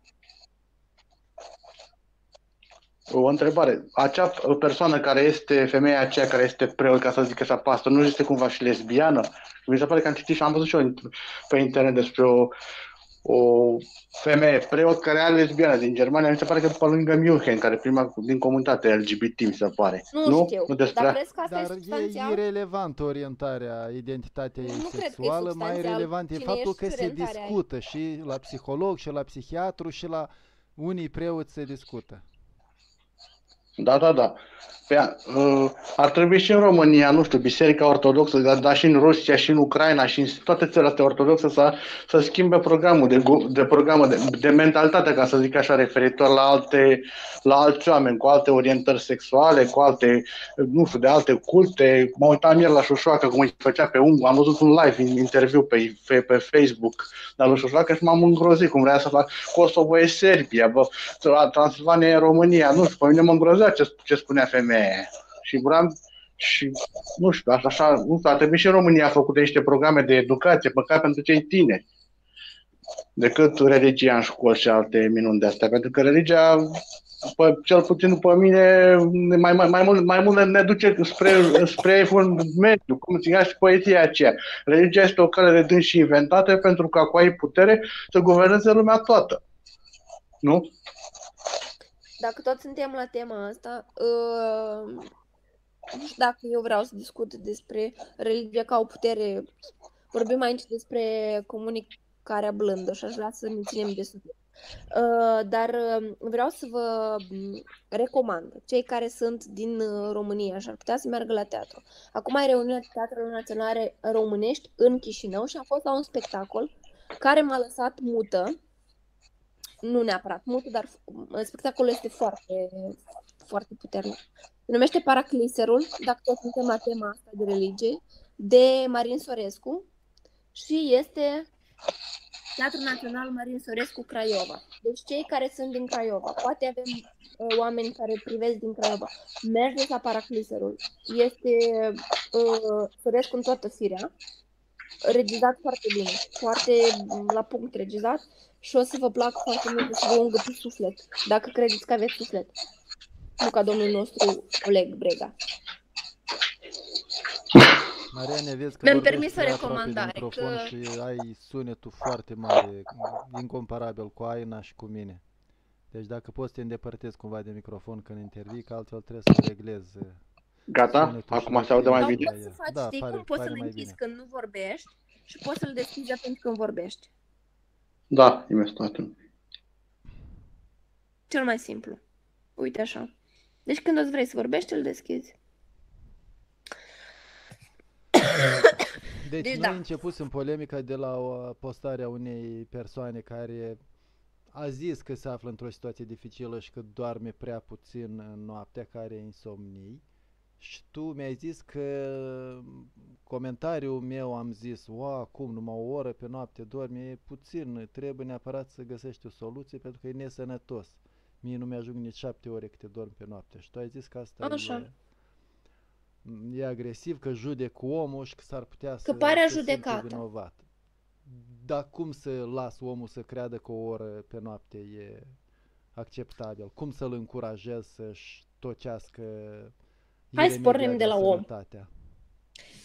O întrebare. Acea persoană care este, femeia aceea care este preot, ca să zic așa, pastor, nu este cumva și lesbiană? Mi se pare că am citit și am văzut și eu pe internet despre o, o femeie preot care are lesbiană din Germania. Mi se pare că pe lângă München, care prima din comunitatea L G B T, mi se pare. Nu, nu? știu. Nu despre... Dar crezi că asta Dar e substanțial? E irelevantă orientarea, identitatea nu sexuală. Cred că e mai relevant e faptul că se discută ai. și la psiholog, și la psihiatru, și la unii preoți se discută. Da, da, da. Ar trebui și în România, nu știu, Biserica Ortodoxă, dar, dar și în Rusia, și în Ucraina, și în toate țările astea ortodoxe să, să schimbe programul de, de, programă, de, de mentalitate, ca să zic așa, referitor la, alte, la alți oameni, cu alte orientări sexuale, cu alte, nu știu, de alte culte. Mă uitam ieri la Șoșoacă, cum îi făcea pe ungu, am văzut un live interviu pe, pe, pe Facebook, dar lui Șoșoacă și m-am îngrozit, cum vrea să fac Kosovo e Serbia, bă, Transilvania e România, nu știu, pe mine mă îngrozea ce, ce spunea femeia. Și vreau, și nu știu, așa, nu știu, ar trebui și în România a făcut niște programe de educație, păcat pentru cei tineri, decât religia în școli și alte minuni de astea, pentru că religia, pe, cel puțin după mine, mai, mai, mai, mult, mai mult ne duce spre, spre un mediu, cum ținea și poezia aceea. Religia este o cale de dâns și inventată pentru că cu ai putere să guverneze lumea toată, nu? Dacă tot suntem la tema asta, uh, nu știu dacă eu vreau să discut despre religie ca o putere. Vorbim aici despre comunicarea blândă și aș vrea să ne ținem de subiect. Uh, dar uh, vreau să vă recomand, cei care sunt din România și ar putea să meargă la teatru. Acum ai reuniunea Teatrului Național Românești în Chișinău și am fost la un spectacol care m-a lăsat mută. Nu neapărat mult, dar spectacolul este foarte, foarte puternic. Se numește Paracliserul, dacă tot suntem la tema asta de religie, de Marin Sorescu și este Teatrul Național Marin Sorescu Craiova. Deci cei care sunt din Craiova, poate avem uh, oameni care privesc din Craiova, mergeți la Paracliserul. Este uh, Sorescu în toată firea, regizat foarte bine, foarte la punct regizat și o să vă plac foarte mult și vă îngăpiți suflet, dacă credeți că aveți suflet. Nu ca domnul nostru Oleg Brega. Mariane, vezi că mi-am permis o recomandare, că și ai sunetul foarte mare, incomparabil cu Aina și cu mine. Deci dacă poți să te îndepărtezi cumva de microfon când intervii, că altfel trebuie să reglezi. Gata? Acum se aude mai bine. Poți să faci, da, știi pare, cum poți să-l închizi când nu vorbești și poți să-l deschizi atunci când vorbești. Da, imediat. Cel mai simplu. Uite așa. Deci când o-ți vrei să vorbești, îl deschizi. Deci, deci noi da. început în polemica de la postarea unei persoane care a zis că se află într-o situație dificilă și că doarme prea puțin în noaptea, care e insomnii. Și tu mi-ai zis că comentariul meu, am zis, wow, acum numai o oră pe noapte dormi, e puțin, trebuie neapărat să găsești o soluție pentru că e nesănătos. Mie nu mi-ajung nici șapte ore câte dorm pe noapte. Și tu ai zis că asta e, e agresiv, că judec cu omul și că s-ar putea că să pare se simte vinovat. Dar cum să las omul să creadă că o oră pe noapte e acceptabil? Cum să-l încurajez să-și tocească? Hai să pornim de la om.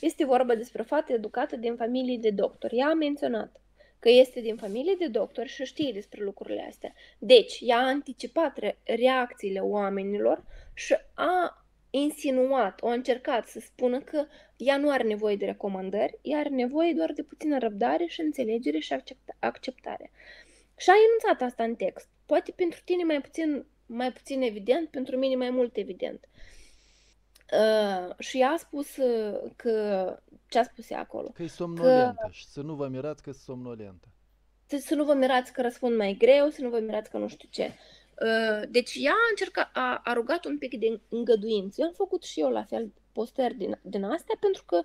Este vorba despre o fată educată din familie de doctori. Ea a menționat că este din familie de doctori și știe despre lucrurile astea. Deci, ea a anticipat re reacțiile oamenilor și a insinuat, o a încercat să spună că ea nu are nevoie de recomandări, ea are nevoie doar de puțină răbdare și înțelegere și accepta acceptare. Și a enunțat asta în text. Poate pentru tine mai puțin, mai puțin evident, pentru mine mai mult evident. Uh, și ea a spus uh, că ce-a spus ea acolo? Că e somnolentă că, și să nu vă mirați că e somnolentă. Să, să nu vă mirați că răspund mai greu, să nu vă mirați că nu știu ce. Uh, deci ea a, încercat, a, a rugat un pic de îngăduință. Eu am făcut și eu la fel postări din, din astea, pentru că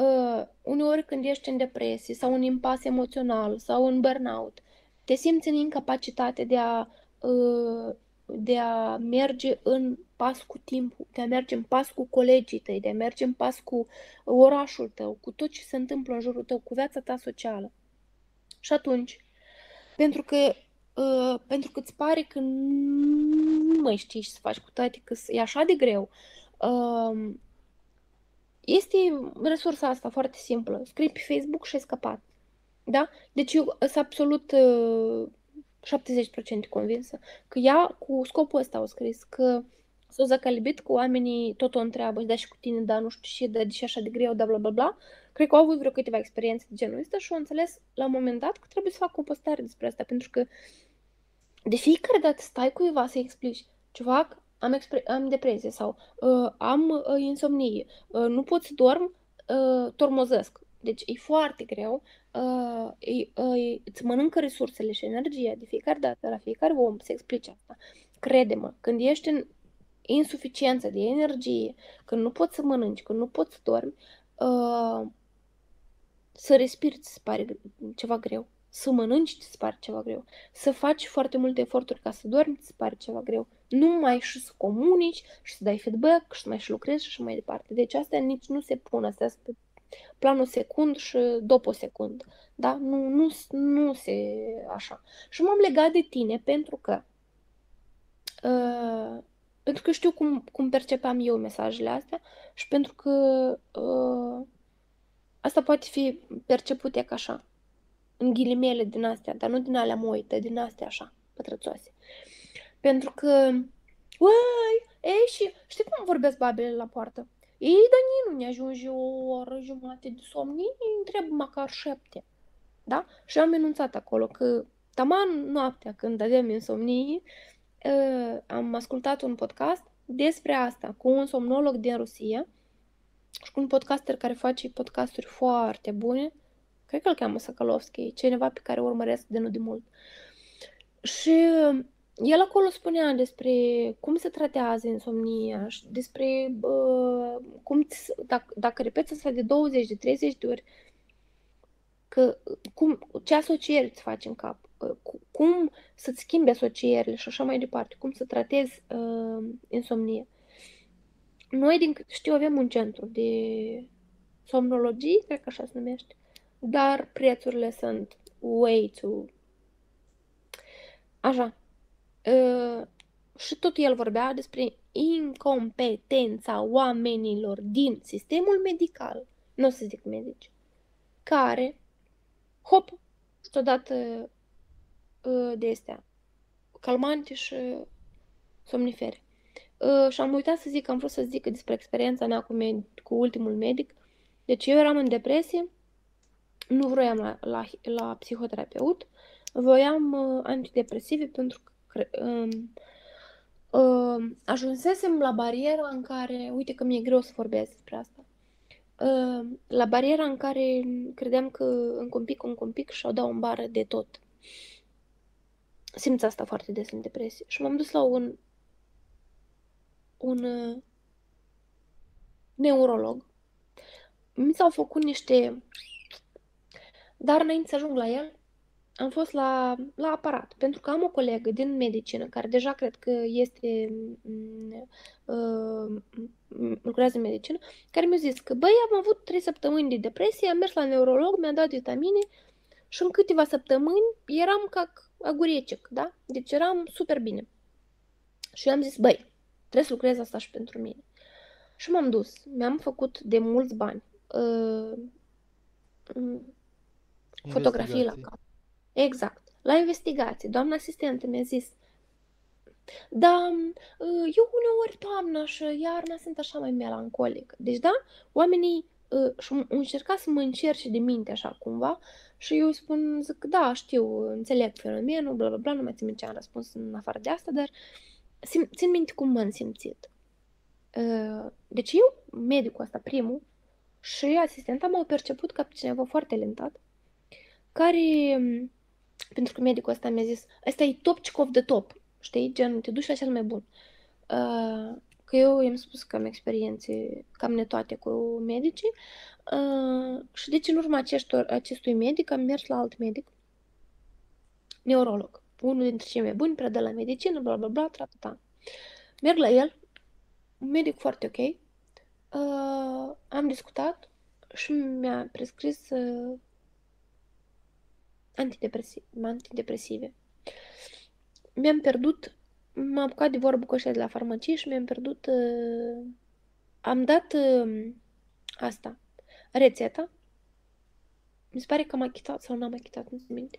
uh, uneori când ești în depresie sau în impas emoțional sau în burnout, te simți în incapacitate de a... Uh, de a merge în pas cu timpul, de a merge în pas cu colegii tăi, de a merge în pas cu orașul tău, cu tot ce se întâmplă în jurul tău, cu viața ta socială. Și atunci, pentru că uh, pentru că îți pare că nu mai știi ce să faci cu toate, că e așa de greu, uh, este resursa asta foarte simplă. Scrii pe Facebook și ai scăpat. Da? Deci eu sunt absolut... Uh, șaptezeci la sută convinsă că ea cu scopul ăsta au scris, că s-o zacalibit cu oamenii, tot o întreabă, da și cu tine, da nu știu ce, da de așa de greu, da bla bla bla. Cred că au avut vreo câteva experiențe de genul ăsta și au înțeles la un moment dat că trebuie să fac o postare despre asta, pentru că de fiecare dată stai cuiva să-i explici ceva, am, am depresie sau uh, am uh, insomnie, uh, nu pot să dorm, uh, tormozesc. Deci e foarte greu, uh, uh, îți mănâncă resursele și energia de fiecare dată, la fiecare om se explice asta. Crede-mă, când ești în insuficiență de energie, când nu poți să mănânci, când nu poți să dormi, uh, să respiri ți se pare ceva greu, să mănânci ți se pare ceva greu, să faci foarte multe eforturi ca să dormi ți se pare ceva greu, nu mai și să comunici și să dai feedback și să mai și lucrezi și mai departe. Deci astea nici nu se pun, astea sunt planul secund și după secund. Da? Nu, nu, nu se așa. Și m-am legat de tine pentru că uh, pentru că știu cum, cum percepeam eu mesajele astea și pentru că uh, asta poate fi perceput ca așa. În ghilimele din astea, dar nu din alea moite, din astea așa, pătrățoase. Pentru că uai, ei și știi cum vorbesc babele la poartă? Ei, dar nu ne ajunge o oră jumate de somn, îmi trebuie măcar șapte. Da? Și am enunțat acolo că taman noaptea când aveam insomnie, am ascultat un podcast despre asta cu un somnolog din Rusia și cu un podcaster care face podcasturi foarte bune, cred că îl cheamă Sakalovski, cineva pe care urmăresc de nu de mult. Și el acolo spunea despre cum se tratează insomnia și despre uh, cum, dacă, dacă repeți asta de douăzeci, de treizeci de ori, că cum, ce asocieri îți faci în cap, cum să-ți schimbi asocierile și așa mai departe, cum să tratezi uh, insomnie. Noi, din cât știu, avem un centru de somnologie, cred că așa se numește, dar prețurile sunt way too... Așa. Uh, și tot el vorbea despre incompetența oamenilor din sistemul medical, nu o să zic medici, care, hop, și odată de astea, calmante și somnifere. Și am uitat să zic, am vrut să zic despre experiența mea cu, med- cu ultimul medic. Deci eu eram în depresie, nu vroiam la, la, la psihoterapeut, voiam antidepresive pentru că um, um, ajunsesem la bariera în care, uite că mi-e greu să vorbesc despre asta, um, la bariera în care credeam că încă un pic, încă un pic și-o dau în bară de tot. Simț asta foarte des în depresie. Și m-am dus la un, un uh, neurolog. Mi s-au făcut niște... Dar înainte să ajung la el, am fost la, la aparat. Pentru că am o colegă din medicină, care deja cred că este... Uh, lucrează în medicină, care mi-a zis că, băi, am avut trei săptămâni de depresie, am mers la neurolog, mi-a dat vitamine și în câteva săptămâni eram ca... aguriecic, da? Deci eram super bine. Și eu am zis, băi, trebuie să lucrez asta și pentru mine. Și m-am dus. Mi-am făcut de mulți bani uh, fotografii la cap. Exact. La investigații. Doamna asistentă mi-a zis, da, eu uneori toamna și iarna sunt așa mai melancolică. Deci, da, oamenii și încerca să mă încerce de minte așa cumva și eu îi spun, zic, da, știu, înțeleg fenomenul, bla, bla, bla, nu mai țin ce am răspuns în afară de asta, dar sim, țin minte cum m-am simțit. Deci eu, medicul ăsta, primul, și asistenta m-au perceput ca cineva foarte lentat, care, pentru că medicul ăsta mi-a zis, ăsta e topcic of the top, știi, genul, te duci la cel mai bun. Că eu i-am spus că am experiențe cam netoate cu medicii uh, și deci în urma acestor, acestui medic am mers la alt medic, neurolog, unul dintre cei mai buni, predă la medicină, bla bla bla, tra, ta. Merg la el, un medic foarte ok, uh, am discutat și mi-a prescris uh, antidepresive. antidepresive. Mi-am pierdut M-am apucat de vorbă cu ăștia de la farmacie și mi-am pierdut... Uh, am dat uh, asta, rețeta. Mi se pare că am achitat sau n-am achitat, nu țin minte.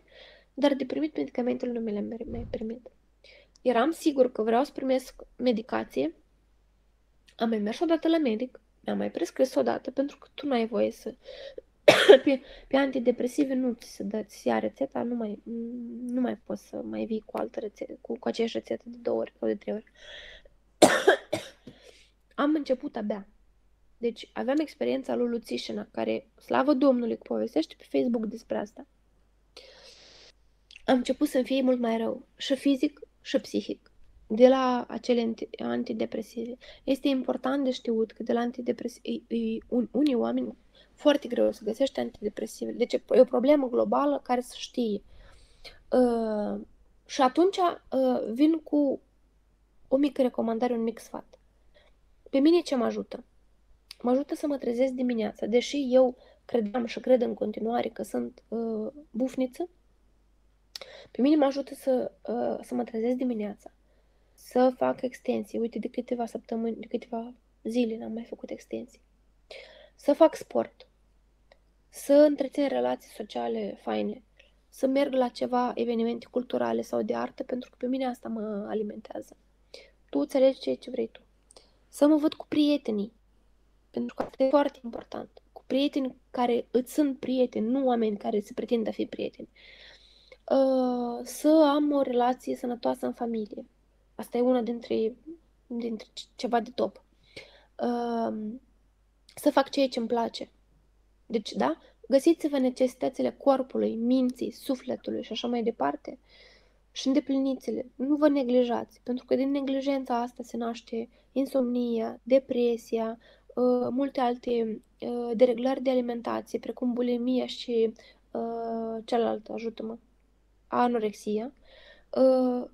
Dar de primit medicamentele nu mi le-am mai primit. Eram sigur că vreau să primesc medicație. Am mai mers odată la medic, mi-am mai prescris odată, pentru că tu n-ai voie să... pe, pe antidepresive nu ți se dă, ți se ia rețeta, nu mai, nu mai poți să mai vii cu altă rețetă, cu, cu aceeași rețetă de două ori sau de trei ori. Am început abia. Deci aveam experiența lui Lucișina, care, slavă Domnului, povestește pe Facebook despre asta. Am început să-mi fie mult mai rău, și fizic, și psihic, de la acele antidepresive. Este important de știut că de la antidepresive, unii oameni foarte greu să găsești antidepresive. Deci e o problemă globală care să știe. Uh, și atunci uh, vin cu o mică recomandare, un mic sfat. Pe mine ce mă ajută? Mă ajută să mă trezesc dimineața. Deși eu credeam și cred în continuare că sunt uh, bufniță, pe mine mă ajută să, uh, să mă trezesc dimineața. Să fac extensii. Uite, de câteva săptămâni, de câteva zile n-am mai făcut extensii. Să fac sport, să întrețin relații sociale faine, să merg la ceva evenimente culturale sau de artă, pentru că pe mine asta mă alimentează. Tu înțelegi ceea ce vrei tu. Să mă văd cu prietenii, pentru că asta e foarte important. Cu prieteni care îți sunt prieteni, nu oameni care se pretind a fi prieteni. Să am o relație sănătoasă în familie. Asta e una dintre, dintre ceva de top. Să fac ceea ce îmi place. Deci, da, găsiți-vă necesitățile corpului, minții, sufletului și așa mai departe și îndepliniți-le. Nu vă neglijați, pentru că din neglijența asta se naște insomnia, depresia, multe alte dereglări de alimentație, precum bulimia și uh, cealaltă, ajută-mă, anorexia, uh,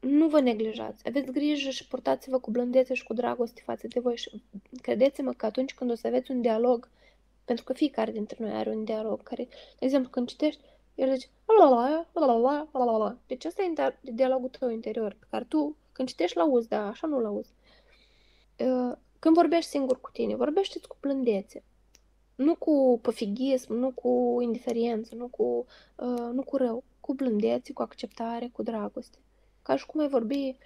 nu vă neglijați, aveți grijă și purtați-vă cu blândețe și cu dragoste față de voi și credeți-mă că atunci când o să aveți un dialog, pentru că fiecare dintre noi are un dialog care, de exemplu, când citești, el zice la la la la la la. Deci ăsta e dialogul tău interior, pe care tu, când citești, l-auzi, dar așa nu l-auzi. Când vorbești singur cu tine, vorbește-ți cu blândețe. Nu cu pofidism, nu cu indiferență, nu cu, uh, nu cu rău. Cu blândețe, cu acceptare, cu dragoste. Ca și cum ai vorbi,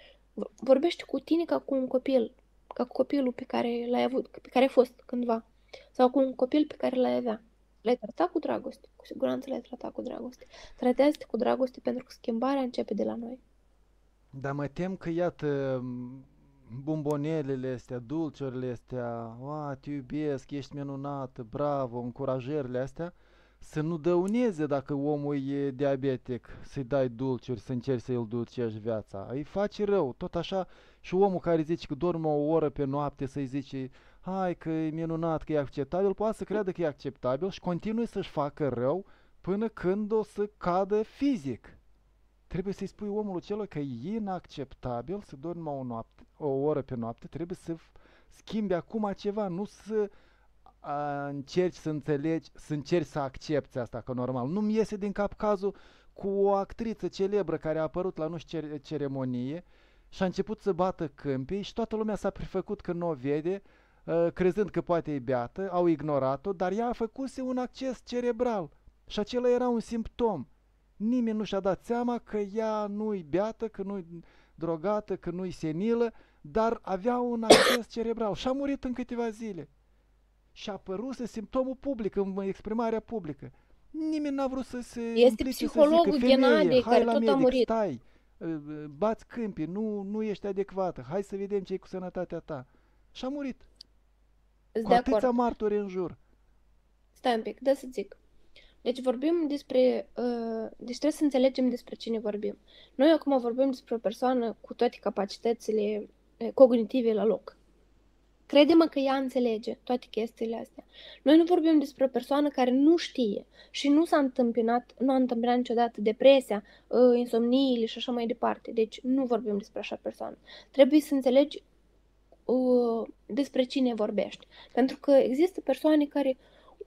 vorbești cu tine ca cu un copil. Ca cu copilul pe care l-ai avut, pe care ai fost cândva. Sau cu un copil pe care l-ai avea. L-ai tratat cu dragoste. Cu siguranță l-ai tratat cu dragoste. Tratează-te cu dragoste pentru că schimbarea începe de la noi. Dar mă tem că, iată, bombonelele astea, dulciurile astea, a, te iubesc, ești minunată, bravo, încurajările astea, să nu dăuneze dacă omul e diabetic, să-i dai dulciuri, să încerci să-l dulcești viața. Îi face rău, tot așa și omul care zice că dorme o oră pe noapte, să-i zice, hai că e minunat, că e acceptabil, poate să creadă că e acceptabil și continui să-și facă rău până când o să cadă fizic. Trebuie să-i spui omului celor că e inacceptabil să dormi o, noapte, o oră pe noapte, trebuie să schimbi acum ceva, nu să a, încerci să înțelegi, să încerci să accepti asta ca normal. Nu-mi iese din cap cazul cu o actriță celebră care a apărut la nu știu ceremonie și a început să bată câmpii și toată lumea s-a prefăcut că nu o vede, a, crezând că poate e beată, au ignorat-o, dar ea a făcuse un acces cerebral și acela era un simptom. Nimeni nu și-a dat seama că ea nu-i beată, că nu-i drogată, că nu-i senilă, dar avea un acces cerebral și a murit în câteva zile. Și a apăruse simptomul public, în exprimarea publică. Nimeni n-a vrut să se implice, este psihologul Ghenadei care tot a murit. Stai, bați câmpii, nu, nu ești adecvată, hai să vedem ce e cu sănătatea ta. Și a murit. Cu atâția martori în jur. Stai un pic, da să zic. Deci vorbim despre, uh, deci trebuie să înțelegem despre cine vorbim. Noi acum vorbim despre o persoană cu toate capacitățile cognitive la loc. Crede-mă că ea înțelege toate chestiile astea. Noi nu vorbim despre o persoană care nu știe și nu s-a întâmpinat, nu a întâmpinat niciodată depresia, uh, insomniile și așa mai departe. Deci nu vorbim despre așa persoană. Trebuie să înțelegi uh, despre cine vorbești. Pentru că există persoane care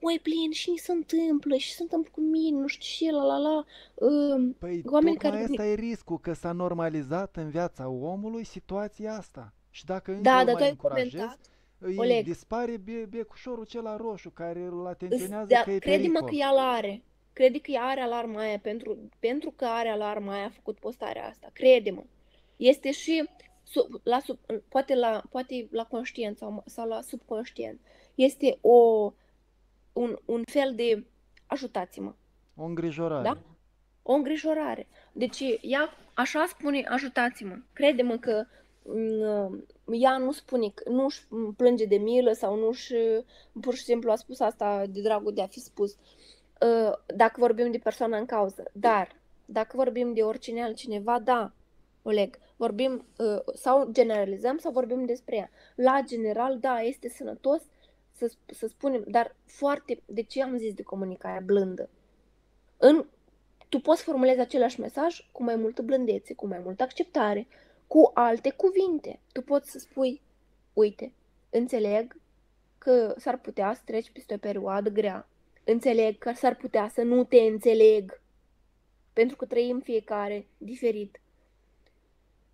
oi, plin, și ni se întâmplă, și se întâmplă cu mine, nu știu ce, la la la. Uh, păi, oamenii care... asta e riscul, că s-a normalizat în viața omului situația asta. Și dacă încă da, o da, mai încurajezi, îi Oleg. dispare becușorul cel roșu, care îl atenționează da, că e crede pericol. Crede-mă că ea are. Crede că ea are alarma aia, pentru, pentru că are alarma aia, a făcut postarea asta. Crede-mă. Este și, sub, la sub, poate, la, poate la conștient sau, sau la subconștient. Este o... Un, un fel de, ajutați-mă. O îngrijorare. Da? O îngrijorare. Deci ea așa spune, ajutați-mă. Crede-mă că ea nu spune, nu își plânge de milă sau nu își, pur și simplu a spus asta de dragul de a fi spus. Dacă vorbim de persoana în cauză. Dar, dacă vorbim de oricine altcineva, da, Oleg, vorbim sau generalizăm sau vorbim despre ea. La general, da, este sănătos Să, să spunem, dar foarte, de ce am zis de comunicarea blândă? În, tu poți formulezi același mesaj cu mai multă blândețe, cu mai multă acceptare, cu alte cuvinte. Tu poți să spui, uite, înțeleg că s-ar putea să treci peste o perioadă grea. Înțeleg că s-ar putea să nu te înțeleg, pentru că trăim fiecare diferit.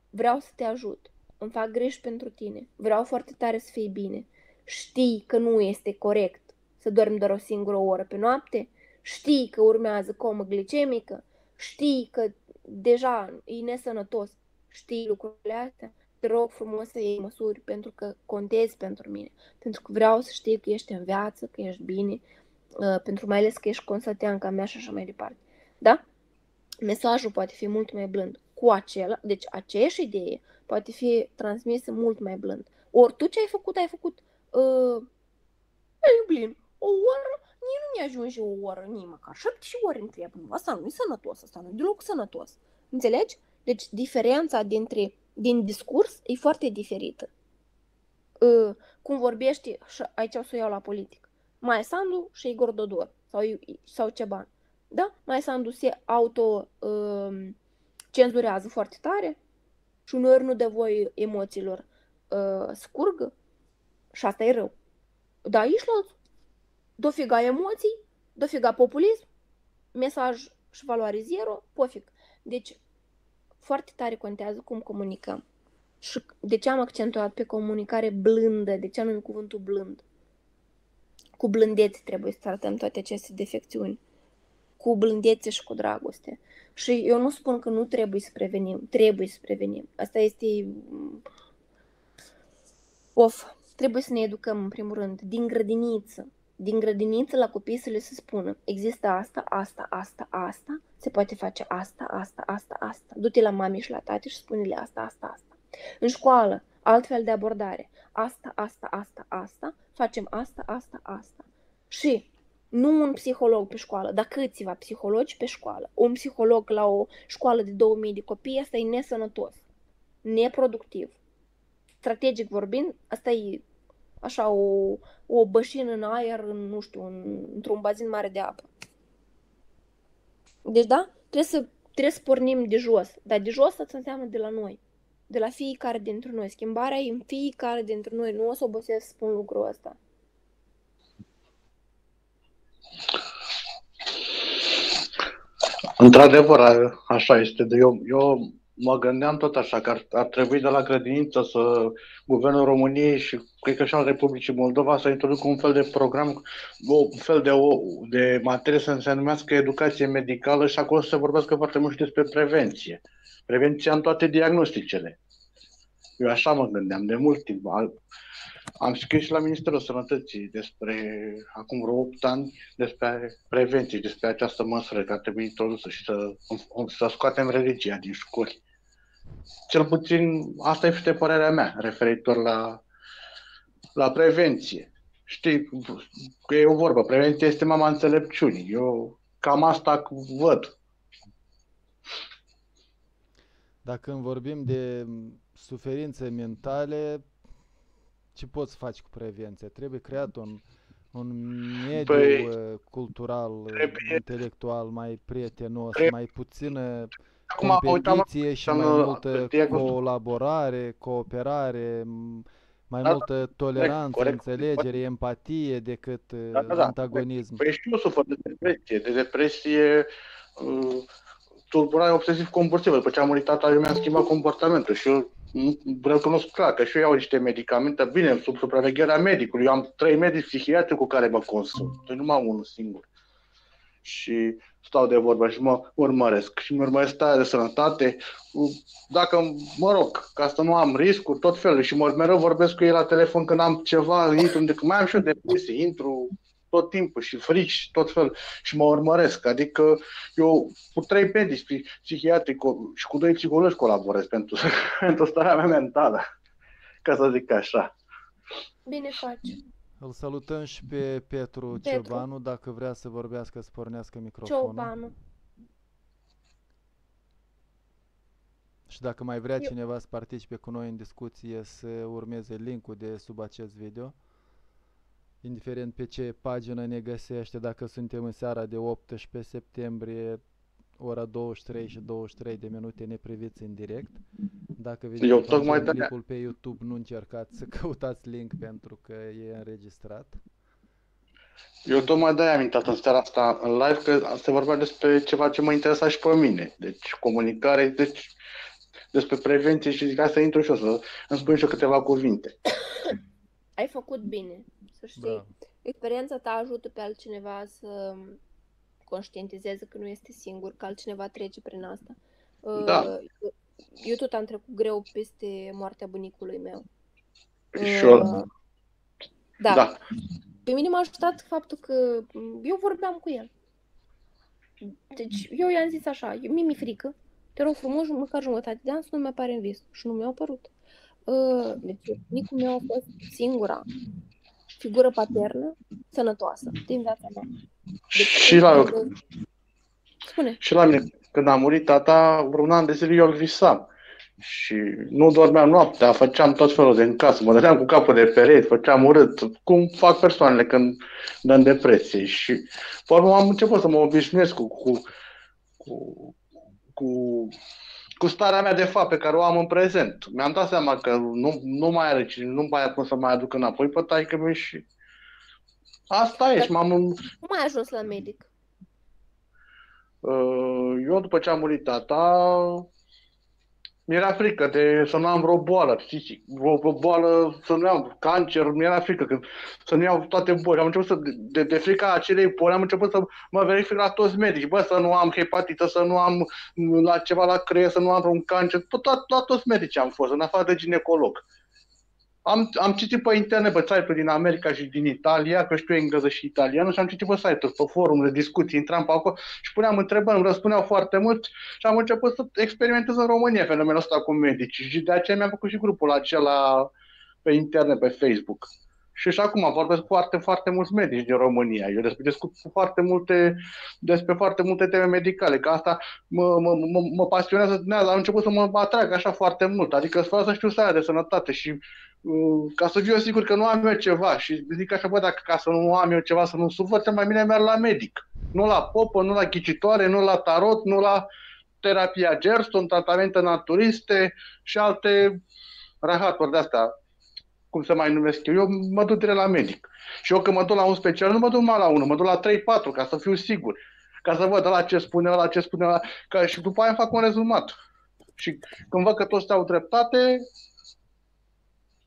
Vreau să te ajut, îmi fac griji pentru tine, vreau foarte tare să fii bine. Știi că nu este corect să dormi doar o singură oră pe noapte, știi că urmează comă glicemică, știi că deja e nesănătos, știi lucrurile astea, te rog frumos să iei măsuri pentru că contezi pentru mine, pentru că vreau să știi că ești în viață, că ești bine, pentru mai ales că ești consăteanca mea și așa mai departe. Da? Mesajul poate fi mult mai blând cu acela, deci aceeași idee poate fi transmisă mult mai blând. Ori tu ce ai făcut, ai făcut Uh, iubim, o oră, nici nu ne ajunge o oră, nici măcar șapte ori întreb, asta nu e sănătos, asta nu e deloc sănătos. Înțelegi? Deci diferența dintre, din discurs e foarte diferită. Uh, cum vorbești, și aici o să o iau la politic, Mai Sandu și Igor Dodon sau, sau Cebanu. Da, Mai Sandu se auto-cenzurează foarte tare și uneori nu dă voie emoțiilor scurgă și asta e rău. Da, ișlăți, dofiga emoții, dofiga populism, mesaj și valoare zero, pofic. Deci, foarte tare contează cum comunicăm. Și de ce am accentuat pe comunicare blândă, de ce anume cuvântul blând? Cu blândețe trebuie să tratăm toate aceste defecțiuni. Cu blândețe și cu dragoste. Și eu nu spun că nu trebuie să prevenim. Trebuie să prevenim. Asta este... Of, trebuie să ne educăm, în primul rând, din grădiniță. Din grădiniță la copii să le se spună există asta, asta, asta, asta, se poate face asta, asta, asta, asta. Du-te la mami și la tati și spune-le asta, asta, asta. În școală, altfel de abordare. Asta, asta, asta, asta, facem asta, asta, asta. Și nu un psiholog pe școală, dar câțiva psihologi pe școală. Un psiholog la o școală de două mii de copii, asta e nesănătos, neproductiv. Strategic vorbind, asta e așa o, o bășină în aer, în, nu știu, în, într-un bazin mare de apă. Deci, da, trebuie să, trebuie să pornim de jos. Dar de jos asta înseamnă de la noi. De la fiecare dintre noi. Schimbarea e în fiecare dintre noi. Nu o să obosesc să spun lucrul ăsta. Într-adevăr, așa este. Eu... eu... mă gândeam tot așa, că ar, ar trebui de la grădiniță să Guvernul României și cred că și al Republicii Moldova să introducă un fel de program, un fel de, o, de materie să se numească educație medicală și acolo să se vorbească foarte mult și despre prevenție. Prevenția în toate diagnosticele. Eu așa mă gândeam de mult timp. Am scris și la Ministerul Sănătății despre, acum vreo opt ani, despre prevenție, despre această măsură care trebuie introdusă și să, să scoatem religia din școli. Cel puțin asta este părerea mea referitor la, la prevenție. Știi, că e o vorbă, prevenția este mama înțelepciunii. Eu cam asta văd. Dacă vorbim de suferințe mentale, ce poți să faci cu prevenția? Trebuie creat un, un mediu păi, cultural, trebuie, intelectual mai prietenos, trebuie, mai puțină competiție și mai multă colaborare, cooperare, mai da, multă toleranță, corect, înțelegere, corect, empatie decât da, da, antagonism. Păi știu, sufăr de depresie, de depresie... Uh, tulburare obsesiv-compulsivă. După ce a murit tata, eu mi-am schimbat comportamentul și eu recunosc clar că și eu iau niște medicamente, bine, sub supravegherea medicului. Eu am trei medici psihiatri cu care mă consult, numai unul singur. Și stau de vorbă și mă urmăresc. Și mă urmăresc starea de sănătate, dacă mă rog, ca să nu am riscuri, tot felul. Și mă mereu vorbesc cu ei la telefon când am ceva, intru, unde, mai am și eu depresie, intru... tot timpul și frici și tot fel și mă urmăresc. Adică eu cu trei medici psihiatri și cu doi psihologi colaborez pentru, pentru starea mea mentală, ca să zic așa. Bine faci. Îl salutăm și pe Petru, Petru. Cebanu, dacă vrea să vorbească, să pornească microfonul. Cebanu. Și dacă mai vrea eu. cineva să participe cu noi în discuție, să urmeze link-ul de sub acest video. Indiferent pe ce pagină ne găsește, dacă suntem în seara de optsprezece septembrie, ora douăzeci și trei și douăzeci și trei de minute, ne priviți în direct. Dacă vedeți clipul pe YouTube, nu încercați să căutați link pentru că e înregistrat. Eu tocmai de-aia am intrat în seara asta în live, că se vorbea despre ceva ce mă interesa și pe mine. Deci comunicare, deci despre prevenție și zic, să intru și eu să îmi spun și eu câteva cuvinte. Ai făcut bine, să știi. Da. Experiența ta ajută pe altcineva să conștientizeze că nu este singur, că altcineva trece prin asta. Da. Eu, eu tot am trecut greu peste moartea bunicului meu. Sure. Uh, da. da. Pe mine m-a ajutat faptul că eu vorbeam cu el. Deci eu i-am zis așa, mie mi-e frică, te rog frumos, măcar jumătate de an să nu mi apare în vis. Și nu mi-a apărut. Deci, bunicul meu a fost singura figură paternă sănătoasă din viața mea. Deci, și, la... De... Spune. și la mine, când a murit tata, vreun an de zile eu îl visam. Și nu dormeam noaptea, făceam tot felul de în casă, mă dădeam cu capul de pereți, făceam urât, cum fac persoanele când dă în depresie. Și pe urmă am început să mă obișnuiesc cu, cu, cu, cu, cu starea mea de fapt pe care o am în prezent. Mi-am dat seama că nu, nu mai are cine, nu mai pot să mai aduc înapoi pe taică-mi și asta e. Și m-am... Cum ai ajuns la medic? Eu, după ce a murit tata, mi-era frică de să nu am vreo boală, știi, vreo boală, să nu am cancer, mi-era frică că să nu iau toate boli. Am început să, de, de frica acelei boli, am început să mă verific la toți medici, bă, să nu am hepatită, să nu am la ceva la creier, să nu am vreun cancer, tot, la toți medici am fost, în afară de ginecolog. Am, am citit pe internet, pe site-uri din America și din Italia, că știu engleză și italiană, și am citit pe site-uri, pe forum de discuții, intram pe acolo și puneam întrebări, îmi răspuneau foarte mult și am început să experimentez în România fenomenul ăsta cu medici și de aceea mi-am făcut și grupul acela pe internet, pe Facebook. Și și acum vorbesc cu foarte, foarte mulți medici din România. Eu despre discut foarte multe, despre foarte multe teme medicale, că asta mă, mă, mă, mă pasionează, am început să mă atrag așa foarte mult, adică fără să știu starea de sănătate și uh, ca să fiu sigur că nu am eu ceva și zic așa, bă, dacă ca să nu am eu ceva, să nu sufăr, mai bine merg la medic. Nu la popă, nu la ghicitoare, nu la tarot, nu la terapia Gerson, tratamente naturiste și alte rahaturi de-astea, cum se mai numesc eu, eu mă duc direct la medic. Și eu când mă duc la un special, nu mă duc numai la unul, mă duc la trei patru, ca să fiu sigur. Ca să văd ăla ce spune, ăla ce spune, ăla... Ca... și după aia îmi fac un rezumat. Și când văd că toți au dreptate,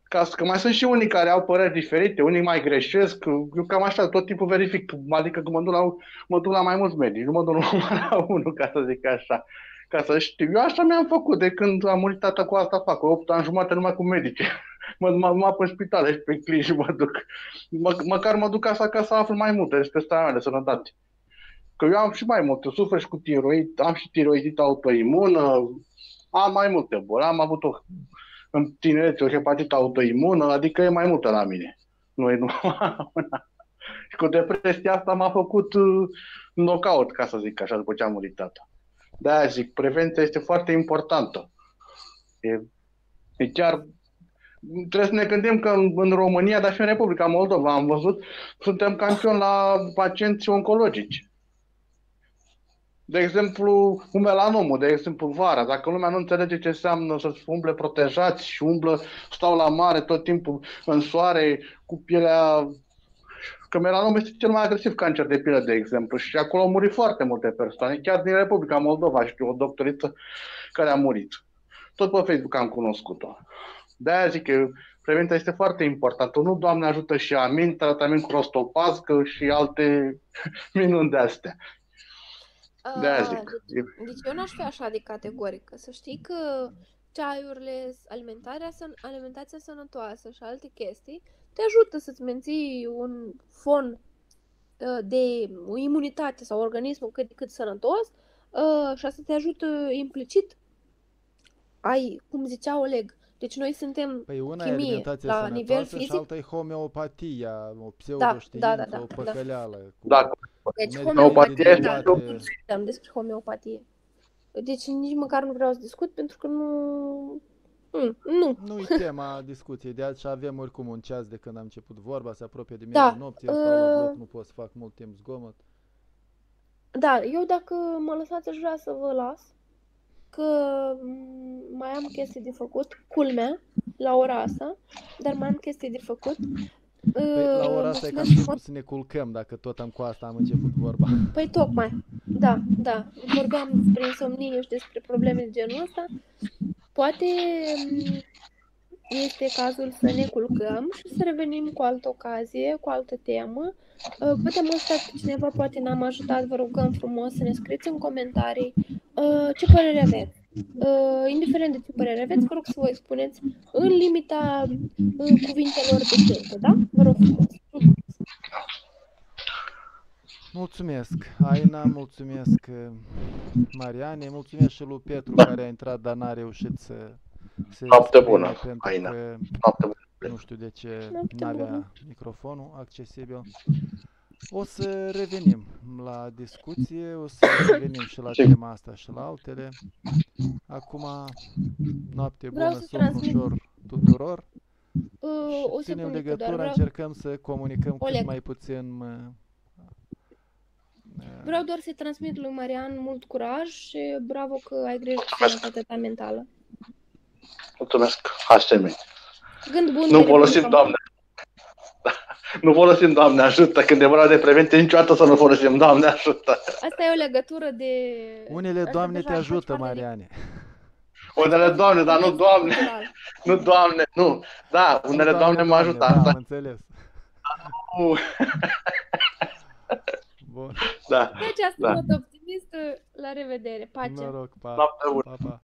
ca să... că mai sunt și unii care au păreri diferite, unii mai greșesc, eu cam așa, tot timpul verific. Adică când mă duc la, mă duc la mai mulți medici, nu mă duc numai la unul, ca să zic așa. Ca să știu, eu așa mi-am făcut de când am murit tata, cu asta fac, opt ani jumate numai cu medici. Mă, mă, mă apă în spitale și pe clinici și mă duc. Mă, măcar mă duc acasă ca să aflu mai multe despre starea mea de sănătate. Că eu am și mai multe, sufăr și cu tiroid, am și tiroidită autoimună, am mai multe boli, am avut o, în tinerețe o hepatită autoimună, adică e mai multă la mine. Nu e numai una. Și cu depresia asta m-a făcut knockout, ca să zic așa, după ce am murit tata. De-aia zic, prevenția este foarte importantă. E, e chiar... Trebuie să ne gândim că în România, dar și în Republica Moldova, am văzut, suntem campioni la pacienți oncologici. De exemplu, melanomul, de exemplu, vara. Dacă lumea nu înțelege ce înseamnă să umble protejați și umblă, stau la mare tot timpul în soare, cu pielea... Că melanomul este cel mai agresiv cancer de piele, de exemplu, și acolo au murit foarte multe persoane. Chiar din Republica Moldova știu o doctoriță care a murit. Tot pe Facebook am cunoscut-o. De-aia zic că prevenția este foarte importantă. Nu, Doamne ajută, și amin, tratament cu rostopazcă și alte minuni de-astea. De-aia zic. Deci eu n-aș fi așa de categorică. Să știi că ceaiurile, alimentarea, alimentația sănătoasă și alte chestii te ajută să-ți menții un fon de imunitate sau organismul cât de cât sănătos și asta te ajută implicit. Ai, cum zicea Oleg, deci noi suntem păi una chimie la nivel fizic. Și alta e homeopatia, o pseudoștiință, da, da, da, da, o păcăleală. Da. Cu... Deci homeopatia este... Da, discutăm despre homeopatie. Deci nici măcar nu vreau să discut pentru că nu... Mm, nu. Nu e tema discuției de azi și avem oricum un ceas de când am început vorba, se apropie de miezul da. nopții, stau la bloc, nu pot să fac mult timp zgomot. Da, eu dacă mă lăsați aș vrea să vă las. Că mai am chestii de făcut, culmea, la ora asta, dar mai am chestii de făcut. Păi, la ora asta e că am început să ne culcăm, dacă tot am, cu asta am început vorba. Păi tocmai, da, da, vorbeam despre insomnie și despre probleme de genul ăsta. Poate este cazul să ne culcăm și să revenim cu altă ocazie, cu altă temă. Poate mă stați pe cineva, poate n-am ajutat, vă rugăm frumos să ne scrieți în comentarii ce părere aveți. Indiferent de ce părere aveți, vă rog să vă expuneți în limita cuvintelor decentă, da? Vă rog frumos. Mulțumesc, Aina, mulțumesc, Mariane, mulțumesc și lui Petru da. care a intrat, dar n-a reușit să se Noapte bună, Aina. Că... Noapte bună. Nu știu de ce n-avea microfonul accesibil. O să revenim la discuție, o să revenim și la tema asta și la altele. Acum, noapte bună, somn transmit... ușor tuturor. Uh, o ținem legătura, vreau... încercăm să comunicăm Oleg. cât mai puțin. Uh, vreau doar să-i transmit lui Marian mult curaj și bravo că ai grijă de sănătatea ta mentală. Mulțumesc, asemenea. Gând bun. Nu folosim, Doamne. Nu folosim, Doamne ajută, când e vorba de prevenție, niciodată să nu folosim, Doamne ajută. Asta e o legătură de... Unele Doamne te ajută, Mariane. Unele Doamne, dar nu Doamne, nu Doamne, nu. Da, unele Doamne mă ajută asta. Am înțeles. Bun. Deci, asta mă optimistă, la revedere, pace. Noroc, pa, pa, pa.